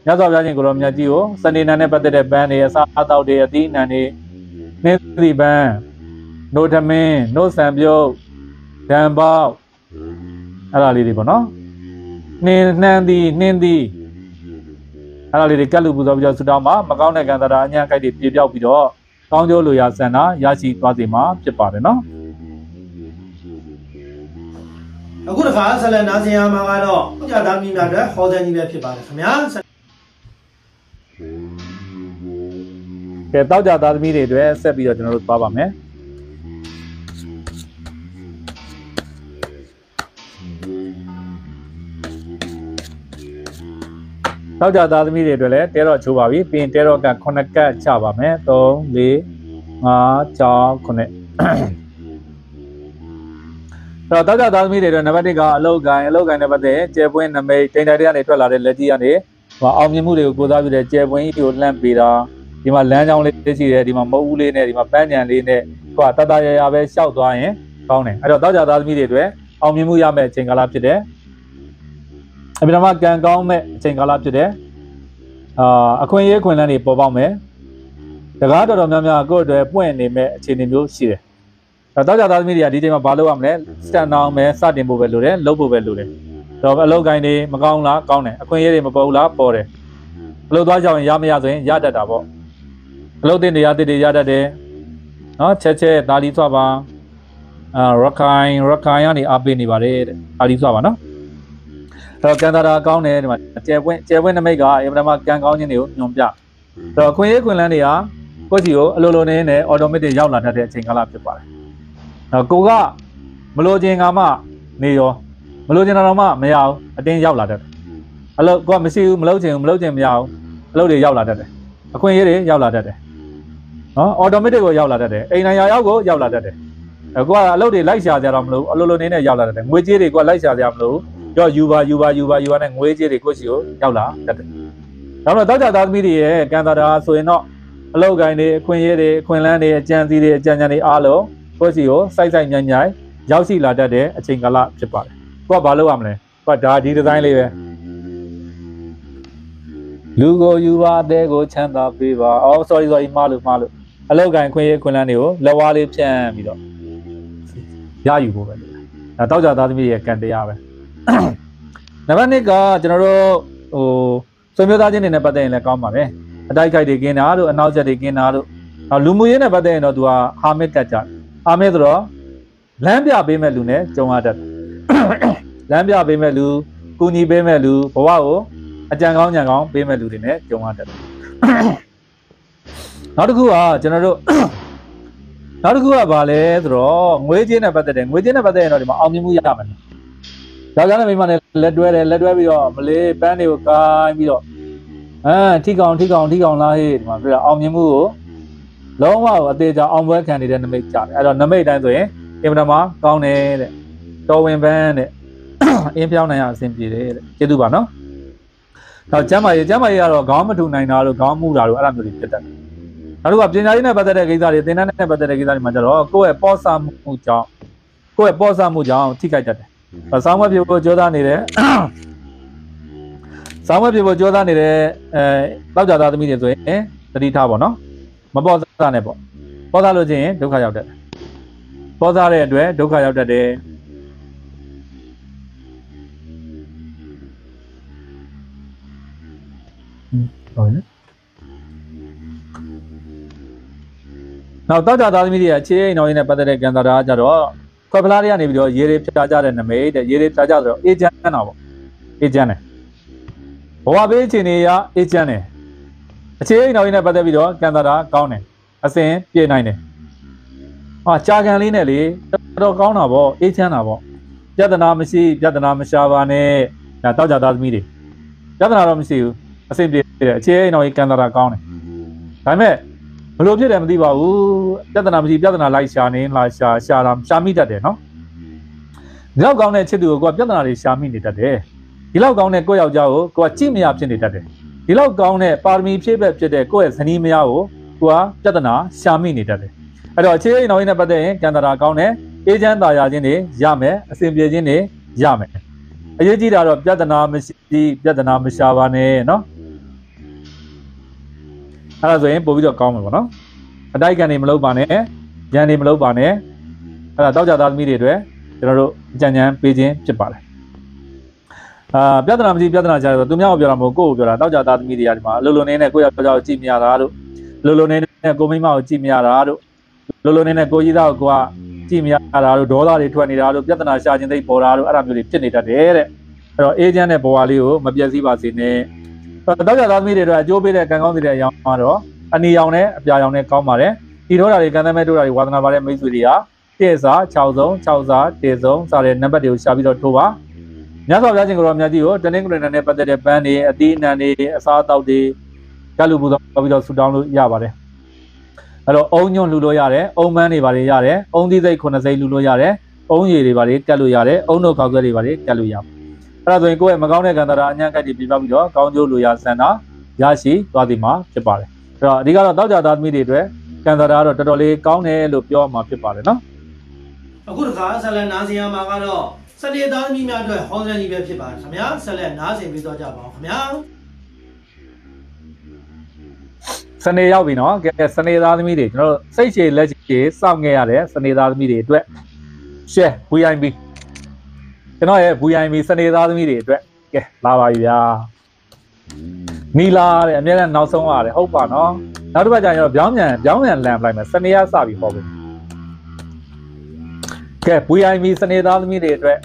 ညစာပြချင်းကိုလိုမြတ်ကြီးကိုစနေနံနဲ့ပတ်သက်တဲ့ဘန်းတွေအစားအသောက်တွေအသီးအနှံတွေနေသီးဘန်းနို့သမင်းနို့ဆံပြုတ်ဒံပေါက်အဲ့ဒါလေးတွေပေါ့နော်နှင်းနှမ်းသည်နှင်းသည်အဲ့ဒါလေးတွေကတ်လူပူဇော်ပြီးတော့ဆူတောင်းမှာမကောင်းတဲ့ကံတရားအညံ့ကိုက်တွေပြေပြောက်ပြီးတော့ကောင်းကျိုးလိုရာဆန္ဒရရှိသွားစေမှာဖြစ်ပါတယ်နော်အခုတစ်ခါဆက်လက်နားဆင်ရမှာကတော့ဥကြသားမိများတွေဟောစံကြီးပဲဖြစ်ပါတယ်ခင်ဗျာကဲတောက်ကြသားသမီးတွေအတွက်ဆက်ပြီးတော့ကျွန်တော်တို့သွားပါမယ်နောက်ကြသားသမီးတွေအတွက်လည်းတဲတော့ချိုးပါပြီပြင်တဲတော့ကခုနှစ်ကတ်ချပါမယ်သုံး လေး ငါး ၆ ခုနှစ် ต่อจากนั้นมีเรื่องนับที่ก้าวลูกกันลูกกันนับที่เจ็บป่วยนั่นไม่แต่ในเรื่องนี้ตัวเราเรื่องที่อันนี้ว่าออมยิ้มเรื่องกูจะไปเรื่องเจ็บป่วยที่อุดหนุนปีละที่มาเลี้ยงเจ้าเลี้ยงชีเรื่องที่มาบูเลี้ยงเนี่ยที่มาเป็นอย่างเลี้ยงเนี่ยก็อาจจะได้ยาเวชเช่าตัวเองเขาเนี่ยต่อจากนั้นมีเรื่องออมยิ้มยามเชิงกลับจุดเดียวอภิรมาแกงก้าวเมื่อเชิงกลับจุดเดียวอ่าอคุณยังคุณนั่นนี่ปอบเมื่อแต่การตัวเราเนี่ยมันก็จะป่วยเนี่ยเมื่อเชิงนี้รู้สิแต่ตอนจากนั้นมีเรื่องดีใจมาบ้าลูกอ่ะเนี่ยสถานะมันสาดินบุเบลูเร่ลูกบุเบลูเร่แต่ลูกกันนี่มันก้าวละก้าวเนี่ยคุณยังมันปอบละปอบเลยลูกตัวเจ้าเองยามยาตัวเองยาได้ดับบ่ลูกเดินยาเดินยาได้เด้อเช็ดเช็ดตาดีตัวบ้าอ่ารักใครรักใครอันนี้อาบีนี่บาร์เรดตาดีตัวบ้าเนาะเราแกงตาก้าวเนี่ยเจ้าเว้นเจ้าเว้นนั่นไม่ก้าวยังมาแกงก้าวเนี่ยอยู่ยอมจ้าแต่คุณยังคุณแล้วเนี่ยก็สิโอลูลูเนี่ยเนี่ยออโตเมติยาวหลังจากเชิงกลับจุดไปแล้วกูก็ไม่รู้จริงกันมั้ยนี่โยไม่รู้จริงนะเราไม่ไม่เอาเดินยาวหลังจากแล้วก็ไม่ซิวไม่รู้จริงไม่รู้จริงไม่เอาแล้วเดี๋ยวยาวหลังจากคุณยังเดี๋ยวยาวหลังจากอ๋อออโตเมติก็ยาวหลังจากไอ้นายยาวก็ยาวหลังจากแล้วก็แล้วเดี๋ยวไล่เสียจะทำรู้ลูลูเนี่ยเนี่ยยาวหลังจากมวยจีดีก็ไล่เสียจะทำรู้ก็ยูบายูบายูบายูบาเนี่ยมวยจีดีก็สิโอยาวหลังจากแล้วเราตั้งใจตั้งมีดีเองการตั้งใจส่วนเนาะโลกกันเนี่ยคุณยังเดี๋ยวคุณแล้วเนี่ยจันทร์เนี่ยจันทร์เนี่ยอาโลก็สิโอใส่ใส่ยันยัยยาวสิหลังจากเดี๋ยวเชิงกลับจุดไปก็บาลูกอ่ะมั้ยก็ด่าดีดีใจเลยเว้ยลูกก็ยูบาเด็กก็ฉันตั้งปีบ้าอ๋อ sorry sorry มาลูกมาลูกโลกกันคุณยังคุณแล้วเนี่ยเลวเลยเพี้ยนมีดยาอยู่บ่เลยแล้วตั้งใจตั้งมีเองกันเดียบนั่นเป็นนี่ก็จันทร์รู้โอ้สมัยตอนนี้เนี่ยประเด็นอะไรก็มาไหมได้ใครได้กินอะไรน่าจะได้กินอะไรลุงมุ้ยเนี่ยประเด็นน่ะตัวฮามิดกันจ้ะฮามิดรู้แหลมยาเบเมลูเนี่ยจังหวัดนั้นแหลมยาเบเมลูกุนีเบเมลูเพราะว่าโอ้อาจารย์เขาอย่างเขาเบเมลูเนี่ยจังหวัดนั้นนั่นคือว่าจันทร์รู้นั่นคือว่าบาเล่รู้เมื่อเจเนี่ยประเด็นเมื่อเจเนี่ยประเด็นอะไรมาเอามีมุ้ยอะไรเราจะนั่นมีมันเล็ดด้วยเล็ดด้วยพี่อ๋อมาเลยแป้นเดียวกันพี่อ๋อเออที่กองที่กองที่กองเราเห็นมาพี่อ๋อเอาอย่างมู้แล้วว่าเดี๋ยวจะเอาไว้แค่นี้เดี๋ยวน้ำไม่จัดไอ้เราน้ำไม่ได้ตัวเองเอ็มดามากองเนี่ยตัวเอ็มแป้นเนี่ยเอ็มเจ้าไหนอ่ะเสียงจีเลยเจ้าดูบ้านเนาะเราจำมาจำมาเรากองมาถูกไหนเรากองมูเราเราเราไม่รู้จักเราดูแบบเจ้าหน้าที่เนี่ยประเด็นกี่ตาเรื่องนั้นเนี่ยประเด็นกี่ตาเรื่องมันจะรู้กูเอ๋ป้อสามมูจ้าวกูเอ๋ป้อสามมูจ้าวที่ใครจัดภาษาเมื่อพิบูจดานี่เลยภาษาเมื่อพิบูจดานี่เลยเอ่อตั้งใจตั้งมีเดียวตัวเองตัดที่ท่าบ่เนาะมาป้อนตาเนี่ยป้อนป้อนตาลูกจริงดูข่าวยาวเด็ดป้อนตาเรื่องด้วยดูข่าวยาวเด็ดเด็ดอ๋อเนี่ยเราตั้งใจตั้งมีเดียวเชื่อหน่อยเนี่ยประเด็นกันตาจ้าจ้าก็พลาดอย่างนี้ไปด้วยยีเรียบจ้าจ้าเรนไม่ได้ยีเรียบจ้าจ้าเราเอเจนน่ะบ่เอเจนเนี่ยเพราะว่าเบจินี่ย่าเอเจนเนี่ยเชื่อหน่อยเนี่ยประเดี๋ยวไปด้วยกันตาราก้าวเนี่ยอาเซียนเปลี่ยนหน่อยเนี่ยอ๋อจ้ากันลีเนี่ยลีเราก้าวน่ะบ่เอเจนน่ะบ่จัตนามสิจัตนามชาวานี่แล้วตั้งใจตั้งมีดิจัตนามสิอาเซียนเปลี่ยนเลยเชื่อหน่อยกันตาราก้าวเนี่ยแต่เมื่อไม่รู้พี่เรื่องมันดีว่าอู้จัตนามีจัตนาไล่ชาเนไล่ชาชารามชามีจัดเด่นเนาะเล่าก้าวเนี่ยเชื่อดูว่าจัตนาไล่ชามีนี่จัดเด่นที่เล่าก้าวเนี่ยก็ยาวเจ้าก็จีมีอาชีพนี่จัดเด่นที่เล่าก้าวเนี่ยปาร์มีเชื่อแบบจัดเด่นก็เอสนีมีเอาก็จัตนาชามีนี่จัดเด่นอะไรเชื่อหน่อยเนี่ยประเดี๋ยวจันทราก้าวเนี่ยเอเจนต์ตายาจีนี่ยามเอ๋อสิบเอเจนต์นี่ยามเอ๋อเยจีดาร์จัตนามิสิจัตนามิชาวานี่เนาะอะไรตัวเองปุ๊บวิจารณ์ก้าวมันวะเนาะได้แค่นี้มันเล่าบ้านเนี่ยแค่นี้มันเล่าบ้านเนี่ยอะไรต่อจากนั้นมีเรื่องด้วยเราดูจันยันปีจีนจิบไปเลยอ่าพิจารณาที่พิจารณาจากตัวมีอะไรบ้างผมก็พิจารณาต่อจากนั้นมีเรื่องมาลูลูเนี่ยเนี่ยกูอยากจะเอาจีมีอะไรดูลูลูเนี่ยเนี่ยกูไม่มาเอาจีมีอะไรดูลูลูเนี่ยเนี่ยกูยิ่งได้กูว่าจีมีอะไรดูโดดอะไรทั่วนี่อะไรดูพิจารณาชาจินได้พออะไรอะไรมีเรื่องเช่นนี้แต่เดี๋ยวเราเอเจนเนี่ยพออะไรอยู่มาพิจารณาสิบสิบเนี่ยตั้งใจตั้งมีเดียด้วยโจบีเดียกันก้าวมีเดียยาวมาหรออันนี้ยาวเนี่ยพี่ยาวเนี่ยก้าวมาเลยที่รู้อะไรกันแต่ไม่รู้อะไรวันนั้นวันนี้ไม่สุริยะเจ้าสาวชาวสงชาวสาวเจ้าสงสาวเรนนับเดียวชาวบิดทัวร์เนี่ยสาวจะจริงก็รู้เนี่ยที่โอ้จะเนี่ยคนนั้นเนี่ยประเดี๋ยวแปนนี่ตีนนี่สาวเต่าดีกาลูบุตรบิดสุดดาวน์ยาวไปเลย แล้วองค์ยนต์ลุโลยาเร่องค์มันนี่บาลียาเร่องค์ที่ใจคนใจลุโลยาเร่องค์ยีรีบาลีแกลุยาเร่องค์นกเขาเกลีบาลีแกลุยาแล้วตัวเองก็เมื่อก่อนเนี่ยกันตระเนี่ยก็จะพิบัติด้วยการจูลุยาเสนายาสีตัวดีมาพิบัติแล้วดีก็เราต้องจัดมีดีด้วยกันตระเราตัวเล็กก้าวเนี่ยลุยามาพิบัติเนาะกูรู้ข่าวเสร็จแล้วน่าเสียมากกันแล้วเสร็จแล้วมีมาด้วยห้องเรียนนี่เป็นพิบัติทำยังเสร็จแล้วน่าเสียมีตัวจับบ้างทำยังสเนยาวบีเนาะแกสเนยาดมีเด็กเนาะใช่เชลเลยเชลสามเงียเลยสเนยาดมีเด็กด้วยเชฟบุญยังบีเนาะเอ้บุญยังบีสเนยาดมีเด็กด้วยแกลาวาอยู่ยานีลาเลยอันนี้เนี่ยน้องสงวาเลยเขาป่าเนาะแล้วทุกประการเราเบี้ยงเนี่ยเบี้ยงเนี่ยแหลมไหลมาสเนยาสาบีพอเป็นแกบุญยังบีสเนยาดมีเด็กด้วย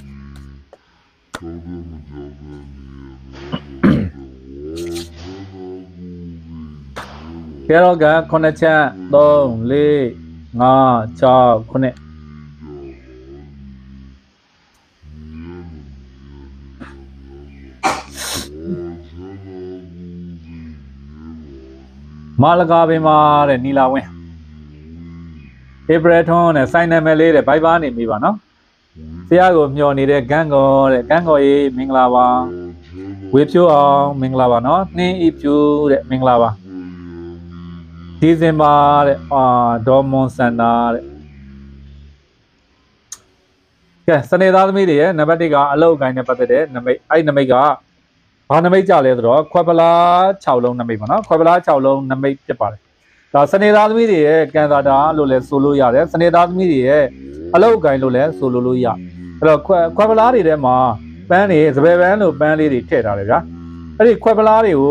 แกเราแกคนเช่นตงลีงาชาคนเนี่ยมาลกาบิมาเรนีลาเวเอเบรทอนเนี่ยไซน์เนี่ยเมลีเรไปบ้านนี่มีบ้านเนาะเสียกูมีวันนี้เรกังกูเรกังกูอีมิงลาวาวิบชูอ๋อมิงลาวาเนาะนี่อิบชูเรมิงลาวาดีเซมบาร์อ่าดอมมอนสันดาร์แกสเนดาไม่ดีนะบัดนี้ก็เอาไก่เนี่ยปัดเด็ดนะไม่ไอ้นะไม่ก็บ้านนะไม่จ่าเลยตัวขวบละชาวลงนะไม่มาเนาะขวบละชาวลงนะไม่จะไปแต่สเนดาไม่ดีแกตาดาลุเล่สูลุยาเด็ดสเนดาไม่ดีเอาไก่ลุเล่สูลุยาแล้วขวบขวบละดีเด็ดมาแป้นนี่สเปรย์แป้นหรือแป้นดีเท่าไรจ้ะไอ้ขวบละดีโอ้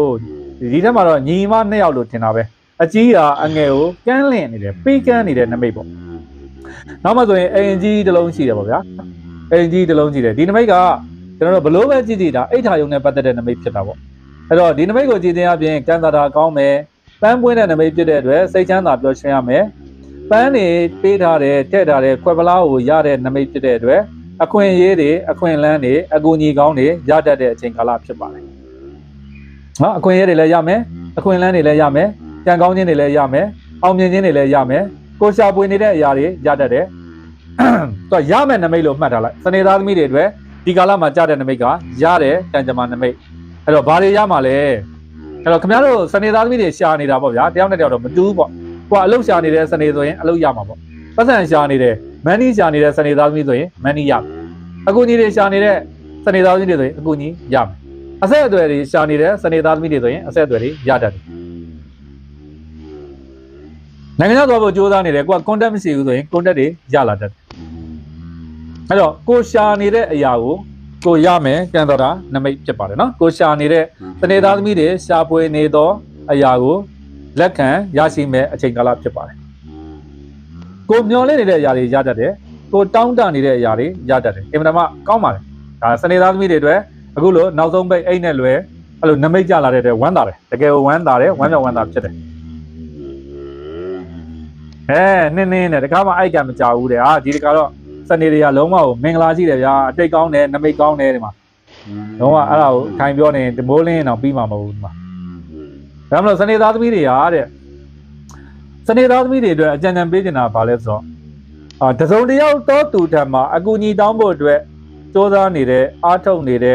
ดีเท่ามาเลยยี่มันเนี่ยเอาลุที่น่าเว้อาจีอ่ะอันเงี้ยโอ้แก่เลยนี่เด็กปีแก่นี่เด็กนั่นไม่พอน้ำมาตัวเองเอ็นจีจะลงชีเด็กบอกว่าเอ็นจีจะลงชีเด็กดีนั่นไม่ก็เจ้าหน้าบลูเบอร์จีดีนะไอ้ทายงเนี่ยปัตตานีนั่นไม่ผิดนะบอกแล้วดีนั่นไม่ก็จีเนี่ยเพียงการตลาดก้าวเมย์แป้งบุญเนี่ยนั่นไม่ผิดเลยด้วยใส่ชั้นตลาดเชียงเมย์แป้งนี่ปีทาร์เร่เทดาร์เร่ควบลาวหูยาเร่นั่นไม่ผิดเลยด้วยอาคุณเยดีอาคุณแลนดีอากูนีก้าวดียาเด็ดเชียงกาลาผิดไปฮะอาคุณเยดีเลยยามเมย์อาคุณแลนดีเลยยามเมย์แกงก้าวเย็นนี่เลยยามเอเอาเย็นเย็นนี่เลยยามเอโคชาบุญนี่ได้ยาดียาเด็ดเด็ดตัวยามเอนั่นไม่รู้มาได้ละสเนดาไม่เด็ดเว้ยดีกาลามาจ่าเด็ดนั่นไม่ก็ยาเด็ดแต่จะมานั่นไม่เออบารียามาเลยเออขมิ้นรู้สเนดาไม่เด็ดชาหนีได้ป่ะยาเดี๋ยวนั่นเดี๋ยวเราไม่ดูป่ะว่าลูกชาหนีได้สเนดตัวเองลูกยามาป่ะภาษาชาหนีได้แม่นี่ชาหนีได้สเนดาไม่ตัวเองแม่นี่ยามอากูนี่ได้ชาหนีได้สเนดาไม่ได้ตัวเองอากูนี่ยามอาเซ่ตัวเองชาหนีได้สเนดาไม่ได้ตัวเองอาเซ่ตัวเองยาเด็ดนั่นก็ตัวโจดานี่แหละกูว่าคอนเทนต์ไม่ใช่กูตัวเองคอนเทนต์เดียวยาละจัดเออกูชานี่แหละยาวูกูยามเองแกนตัวละนั่นไม่จะไปเลยนะกูชานี่แหละตอนนี้ตอนมีเดียชาป่วยนี่ตัวยาวูเล็กแค่ยาสีเมย์เชิงกาลาจะไปกูมีอะไรนี่แหละยาดียาจัดเลยกูต้อนด้านนี่แหละยาดียาจัดเลยเอ็มนั่นมาเข้ามาเลยแต่ตอนนี้ตอนมีเดียด้วยกูรู้น้าต้องไปไอ้เนี่ยเลยเอาลูกนั่นไม่ยาละเลยเดี๋ยววันตาเลยแต่แกวันตาเลยวันจะวันตาจะเลยเออเนี่ยเนี่ยเนี่ยแต่ข้ามาไอ้แกมันจะเอาเลยอ่ะทีนี้ก็แล้วสนิทเลยหลงว่าเมงลาชีเดียร์ใจก้องเนี่ยน้ำไม่ก้องเนี่ยเลยมาหลงว่าเราทางย้อนเนี่ยจะโมเล่นเอาปีมามาบุญมาแล้วเราสนิทรักมีเดียร์เนี่ยสนิทรักมีเดียร์ด้วยอาจารย์เป็นจะน่าพาเลสอ่ะอ่าแต่ส่วนที่เราต่อตัวทำมาอากูนี่ต้องบอกด้วยโจด้านนี่เลยอาทงนี่เลย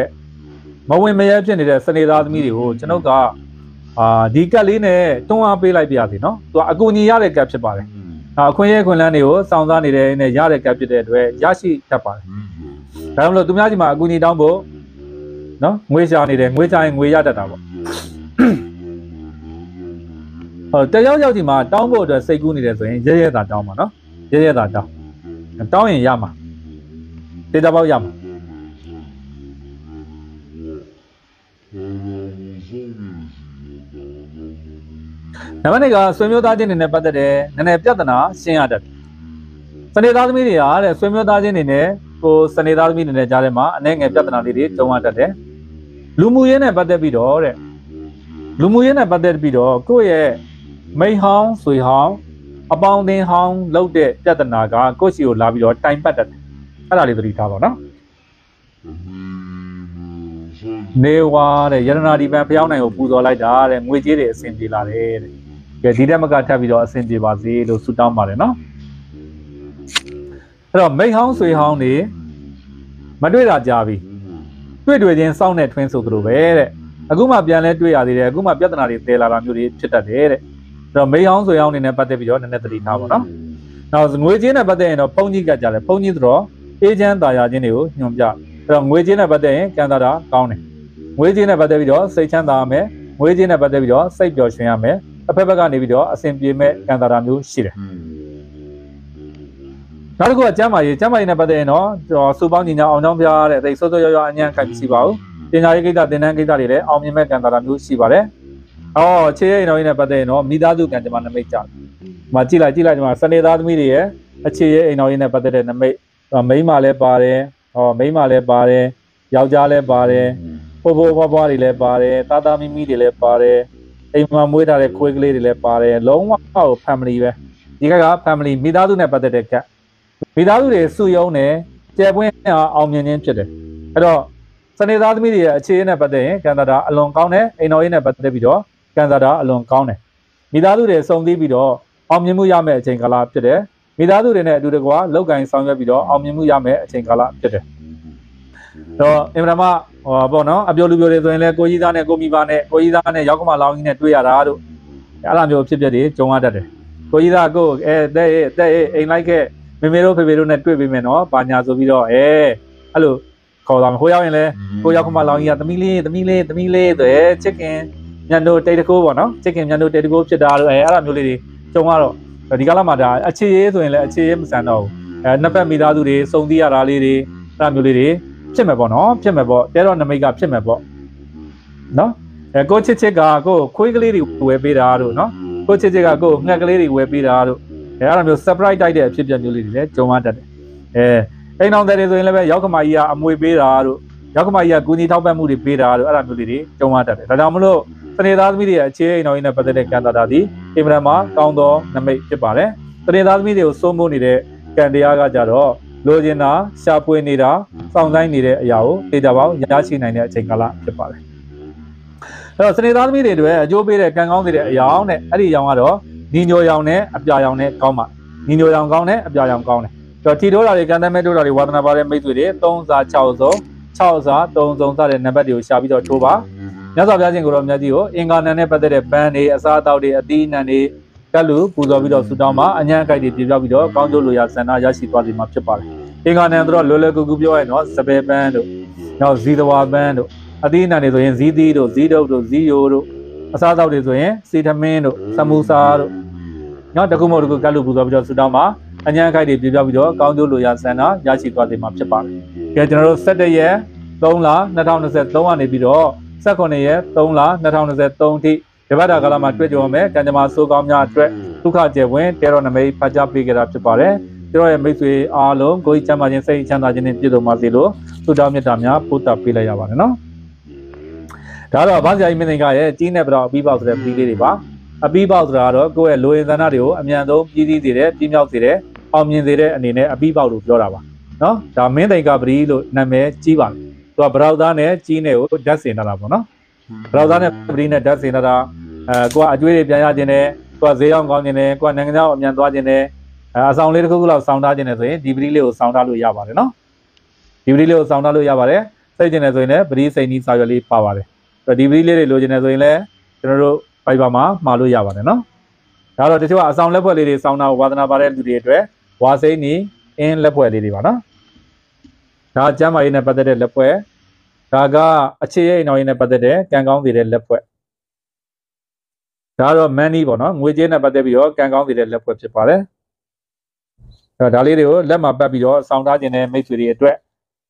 มาวันไม่ยากเช่นนี่เลยสนิทรักมีเดียร์โอ้ฉันก็อ่าดีกันเลยเนี่ยต้องเอาไปไล่ไปอะไรเนาะตัวอากูนี่ยากเลยแกเป็นไปคุณยังคนแล้วนี่โอ้สาวด้านนี้เลยเนี่ยยาเด็กแก่ปีเด็ดด้วยยาสีแก่ป่ะแต่เราตุ้มยาจีมากูนี่ดาวโบเนาะงวยชานี่เลยงวยชาเองงวยยาจะดาวโบเออแต่ยาเจ้าจีมาดาวโบเดี๋ยวใส่กูนี่เลยส่วนเยอะๆตาดาวมาเนาะเยอะๆตาดาวดาวเองยามาเดี๋ยวจะบอกยามานั่นเองก็สวมยุทธาจีนเนี่ยปัตตานีนั่นเองพิจารณาเชียงอาดัดสนิทราชมีเนี่ยอะไรสวมยุทธาจีนเนี่ยก็สนิทราชมีเนี่ยจ่าเรมาเนี่ยเองพิจารณาดีดีจังหวัดอะไรลูมูเย่เนี่ยปัตตานีปีดอเลยลูมูเย่เนี่ยปัตตานีปีดอก็เย่ไม่ห้องสวยห้องอปองเดินห้องเล่าเดพิจารณาก็ก็ชิวลาบิดอไทม์ปัตตานีอะไรตัวนี้ท่าบ้างนะเนื้อว่าเลยยันนาดีแบบพยาวในหัวปูตัวลายดาเลยงวยจีเรศเซนดีลาเลย จะดีได้มากกว่าพี่เราเส้นเดียบสิเราสุดดาวมาเลยเนาะเราไม่ห้องสวยห้องนี้มาด้วยราชาบีด้วยด้วยเจนสองเนี่ยทเวนสุกรูเบ้เลยอากูมาเปลี่ยนเลยด้วยอะไรเลยอากูมาเปลี่ยนอะไรเตลารามิวรีชิตาเดเลยเราไม่ห้องสวยห้องนี้เนี่ยประเดี๋ยวพี่เราเนี่ยตีท้าวเนาะเราสงวยเจนเนี่ยประเดี๋ยวเราปุ่งจีกันจ้าเลยปุ่งจีตัวเอเจนตายาเจนอยู่ยอมจ้าเราสงวยเจนเนี่ยประเดี๋ยวแค่ตาเราเก่าเนี่ยสงวยเจนเนี่ยประเดี๋ยวพี่เราใส่ชั้นตาเมสงวยเจนเนี่ยประเดี๋ยวพี่เราใส่เบียร์ช่วยเมอภัยประการในวิดีโอเส้นเบียร์เมแค่ตาเราอยู่สิเลยนั่นก็ว่าจำมาอยู่จำมาอยู่ในประเด็นเนาะสุบานยินยาเอาน้องพี่อะไรแต่สุดท้ายย้อนยังการสิบเอาเดี๋ยวนี้ก็จะเดินก็จะเรื่องเอาเงินมากันตามยุสิบอะไรอ๋อเชื่อเนาะอยู่ในประเด็นเนาะมีดาดูกันจะมันไม่จัดมาจีไรจีไรจะมาเสนอดาดมีดีเอ๋เชื่อเนาะอยู่ในประเด็นนั้นไม่ไม่มาเลยป่าเร่อ๋อไม่มาเลยป่าเร่ยาวจ้าเลยป่าเร่พ่อพ่อพ่อป่าเลยป่าเร่ตาตามีมีเลยป่าเร่ไอ้มาไม่ได้เลยคุยกันเลยป่าเร่ลงว่าเอาแฟมิลี่เว้ยยี่ก็แฟมิลี่มีดาดูในประเด็นแค่มีดาวดูเรื่องสุยองเนี่ยเจ้าพวกนี้เอาเงินเงินไปเลยแล้วสนิทราดมีเดียเชื่อเนี่ยประเดี๋ยวกันตาเราลงก้าวเนี่ยไอ้น้อยเนี่ยประเดี๋ยวพี่เรากันตาเราลงก้าวเนี่ยมีดาวดูเรื่องส่งดีพี่เราเอาเงินมือยามเอเจนกาลาไปเลยมีดาวดูเรื่องเนี่ยดูดีกว่าโลกการส่งยาพี่เราเอาเงินมือยามเอเจนกาลาไปเลยแล้วเอ็มรามาบอกเนาะอับยอลูบิโอเรตัวเองเลยโกยิดาเนี่ยโกมีบานเนี่ยโกยิดาเนี่ยยากมาลาวเนี่ยด้วยอะไรรู้อะไรไม่รู้เพียบเลยจงอาดัดเลยโกยิดาโกเอเดเดเอ็งไลค์ เมมเบอร์เฟเบอร์เน็ตด้วยเป็นเนาะปัญญาสุบิโรเออฮัลโหลขอตามคุยเอาเองเลยคุยเอาเข้ามาลองอย่างตั้มยี่เล่ตั้มยี่เล่ตั้มยี่เล่ตัวเออเช็คเองยันดูเตะกูบ่เนาะเช็คเองยันดูเตะกูจะด่าเอออะไรไม่รู้ดิจงว่าหรอแต่ดีก็ละมาด่าเออเชื่อตัวเองเลยเชื่อไม่ใช่เนาะเออนับเป็นมีดาดูดิส่งดีอะไรดิอะไรไม่รู้ดิเชื่อไหมบ่เนาะเชื่อไหมบ่เดี๋ยวเราหนึ่งไม่กับเชื่อไหมบ่เนาะเออก็เช็คเช็คกันก็คุยกันเลยดิเว็บไปด่าดูเนาะก็เช็คเช็คกันก็เงี้ยกันเลยดิเว็บไปด่าดูเออเราไม่รู้สับไรใจเดียบชิบจันยูรีเลยจงมาจัดเออไอ้น้องแต่เรื่องอะไรแบบยากมาอียามวยเบียร์อารุยากมาอียากุนีท้าวเป็นมูริเบียร์อารุอะไรไม่รู้ดิจงมาจัดแต่เราไม่รู้ตอนนี้เราไม่ได้เชื่อไอ้น้องเนี่ยประเด็นแค่ตาดีเอ็มรามาก้าวโตนั่นไม่ใช่ป่ะเลยตอนนี้เราไม่ได้สมบูรณ์นี่เลยแค่เดียร์ก็จะรอโลจิน่าชาพูนี่ละสองใจนี่เลยยาวตีดาวย่าชีนี่เนี่ยเชิงกะละใช่ป่ะเลยแล้วตอนนี้เราไม่ได้ด้วยจูบีเลยแค่ก้าวนี่เลยยาวเนี่ยอะไรยาวมาหรอนิโยยองเนี่ยอับยายองเนี่ยก้าวมานิโยยองก้าวเนี่ยอับยายองก้าวเนี่ยตัวที่ดูเราเรียกันได้ไม่ดูเราเรียกว่าตอนนั้นเราเรียนไม่ถูกเลยตรงซาเฉาโซเฉาซาตรงตรงซาเรียนนับเดียวชาบิโตชูบะเนี่ยสับยาจิงกุลมันจิโอเองกันนั่นเนี่ยประเดี๋ยวแบนเอซาตาวเดียดีนั่นเองกัลลูปูซาบิโตสุดามาอันยังใครดีที่จะบิโตก้าวโจลุยาเซน่ายาชิตวาดีมาเชื่อป่ะเองกันนั่นตัวโลเลกุกุบิโอเนาะสเปแบนดูเนาะซีดวาแบนดูอดีนั่นเนี่ยตัวเองซีดีดูซีดูดูซีโยดูอาซาดาวเดียวตัวเองซีทำเมนูสมูซาดูย้อนตะกุมอรุกกัลลูปูซาบิโตสุดามาอันยังใครดีที่จะบิโตก้าวโจลุยาเซน่ายาชิตวาดีมาเชื่อป่ะแกจะรู้เสร็จได้ยังตรงละนัทเอาเนี่ยเสร็จตรงอันนี้บิโตสักคนเนี่ยตรงละนัทเอาเนี่ยเสร็จตรงที่เดี๋ยวเรากำลังมาช่วยโยมเองการจะมาสู้กับงานช่วยทุกข้าเจ้าเว้นเทโรนไม่พัฒนาปีกรับเชื่อป่ะเลยเทโรนไม่ช่วยอารมณ์ก็ยิ่งจะมาเจนใส่ฉันอาจจะเนี่ยจะโดนมาสิโลสุดามีทำยาพูดตับปีเลยยาวเลยเนาะถ้าเราบ้านใจไม่ได้ก็ยังจีนเนี่ยเราบีบเอาตัวปีเลยดีป่ะบีบเอาตัวเราก็เออลุยด้านหน้าเดียวอันนี้เราปีดีดีเลยปีนี้เอาสิเลยเอาเงินสิเลยอันนี้เนี่ยบีบเอาลูกเราได้ป่ะเนาะถ้าไม่ได้ก็บริโลนั่นไม่จีบตัวบราวด้านเนี่ยจีนเนี่ยก็ดัชเซียนอะไรป่ะเนาะบราวด้านเนี่ยบริเนี่ยดัชเซียนอะไรก็อาจจะเป็นปีนี้เนี่ยก็เจียงกองเนี่ยก็นั่งเจ้าอันนี้ตัวเนี่ยอาสาวเลี้ยงก็เราสาวด้านเนี่ยสิดีบริเลยสาวด้านลุยยาวป่ะเนาะดีบริเลยสาวด้านลุยยาวป่ะเลยใส่เนี่ยสิเนี่ยบริใส่นี่สาวจะรีบป่ะเลยแต่ดีบริเลยเลยลุยเนี่ยสิเนี่ยเจ้าเราไปบ้ามามาลุยยาวป่ะเนาะถ้าเราที่ว่าอาสาวเลี้ยงก็เลยสาวน้าวาดนาบาร์เรลดูดีด้วยว่าใส่นี่เอ็นเลี้ยงก็เลยดีป่ะเนาะถ้าจำไว้ในประเด็นเล็บเว้ยถ้าก็เชื่อในในประเด็นแกงก้องดีเล็บเว้ยถ้าเราไม่นี่บ่เนาะงวยเจนในประเด็นพี่โอแกงก้องดีเล็บเว้ยจะพอเลยถ้าด่าเลยเดี๋ยวเล็บมาแบบพี่โอสองด้านเจนไม่สุริยะด้วย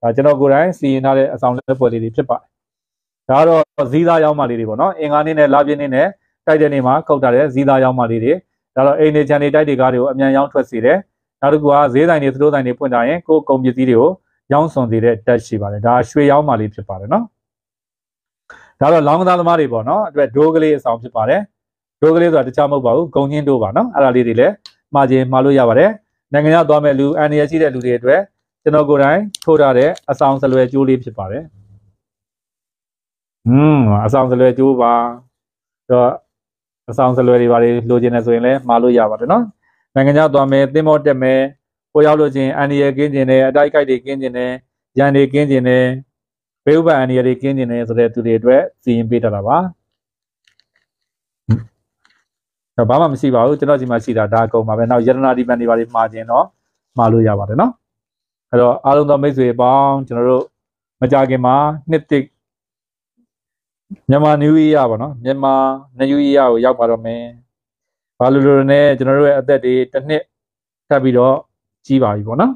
ถ้าเจ้าเรากูได้สี่น่าเลยสองเล็บเว้ยดีจะพอถ้าเราซีดายาวมาดีบ่เนาะเองอันนี้เนี่ยลาบินี่เนี่ยใต้เดือนนี้มาเข้าได้ซีดายาวมาดีเลยถ้าเราเองเนี่ยเจนนี่ใต้เดือนกันเดี๋ยวอันยังยาวทั่วสี่เลยถ้าเรากูว่าเจนนี่ตัวเจนนี่พูดได้เองกูคงจะตีเดี๋ยวย้อนส่งดีเลยแต่ชีวะเลยถ้าช่วยย้อนมาลีพิพาเลยเนาะถ้าเราลองตามมาดีบ่เนาะด้วยดูกลีสองพิพาเลยดูกลีตัวที่ชาวมุกบ่าวกงยินดูบ่เนาะอะไรดีเลยมาเจมาลุยยาวเลยนั่งกันยาวตัวเมลูอันนี้ชีเดลูดีด้วยเจ้ากูได้ทั่วได้เลยอาสามสลวยจูลีพิพาเลยอืมอาสามสลวยจูบ่าก็ sound salary bari lojin ne so yin le ma lo ya parde no nanga jaw twa me tin mo tet me ko yaw lo chin an ye kin chin ne atai kai de kin chin ne yan de kin chin ne be u ban an ye de kin chin ne so de tu de twet si yin pe ta la ba ta ba ma ma si ba u chano si ma si da da akon ma be naw yatana di ban ni bari ma chin no ma lo ya parde no เออ อารมณ์ต่อมิตรสวยปองเราတို့မကြခင်မှာနှစ်တစ် မြန်မာနယူးရီးယားပေါ့နော်မြန်မာနယူးရီးယားကိုရောက်ပါတော့မယ်ဘာလို့လို့လဲကျွန်တော်တို့ရဲ့အသက်တွေတစ်နှစ်ထပ်ပြီးတော့ကြီးပါပြီပေါ့နော်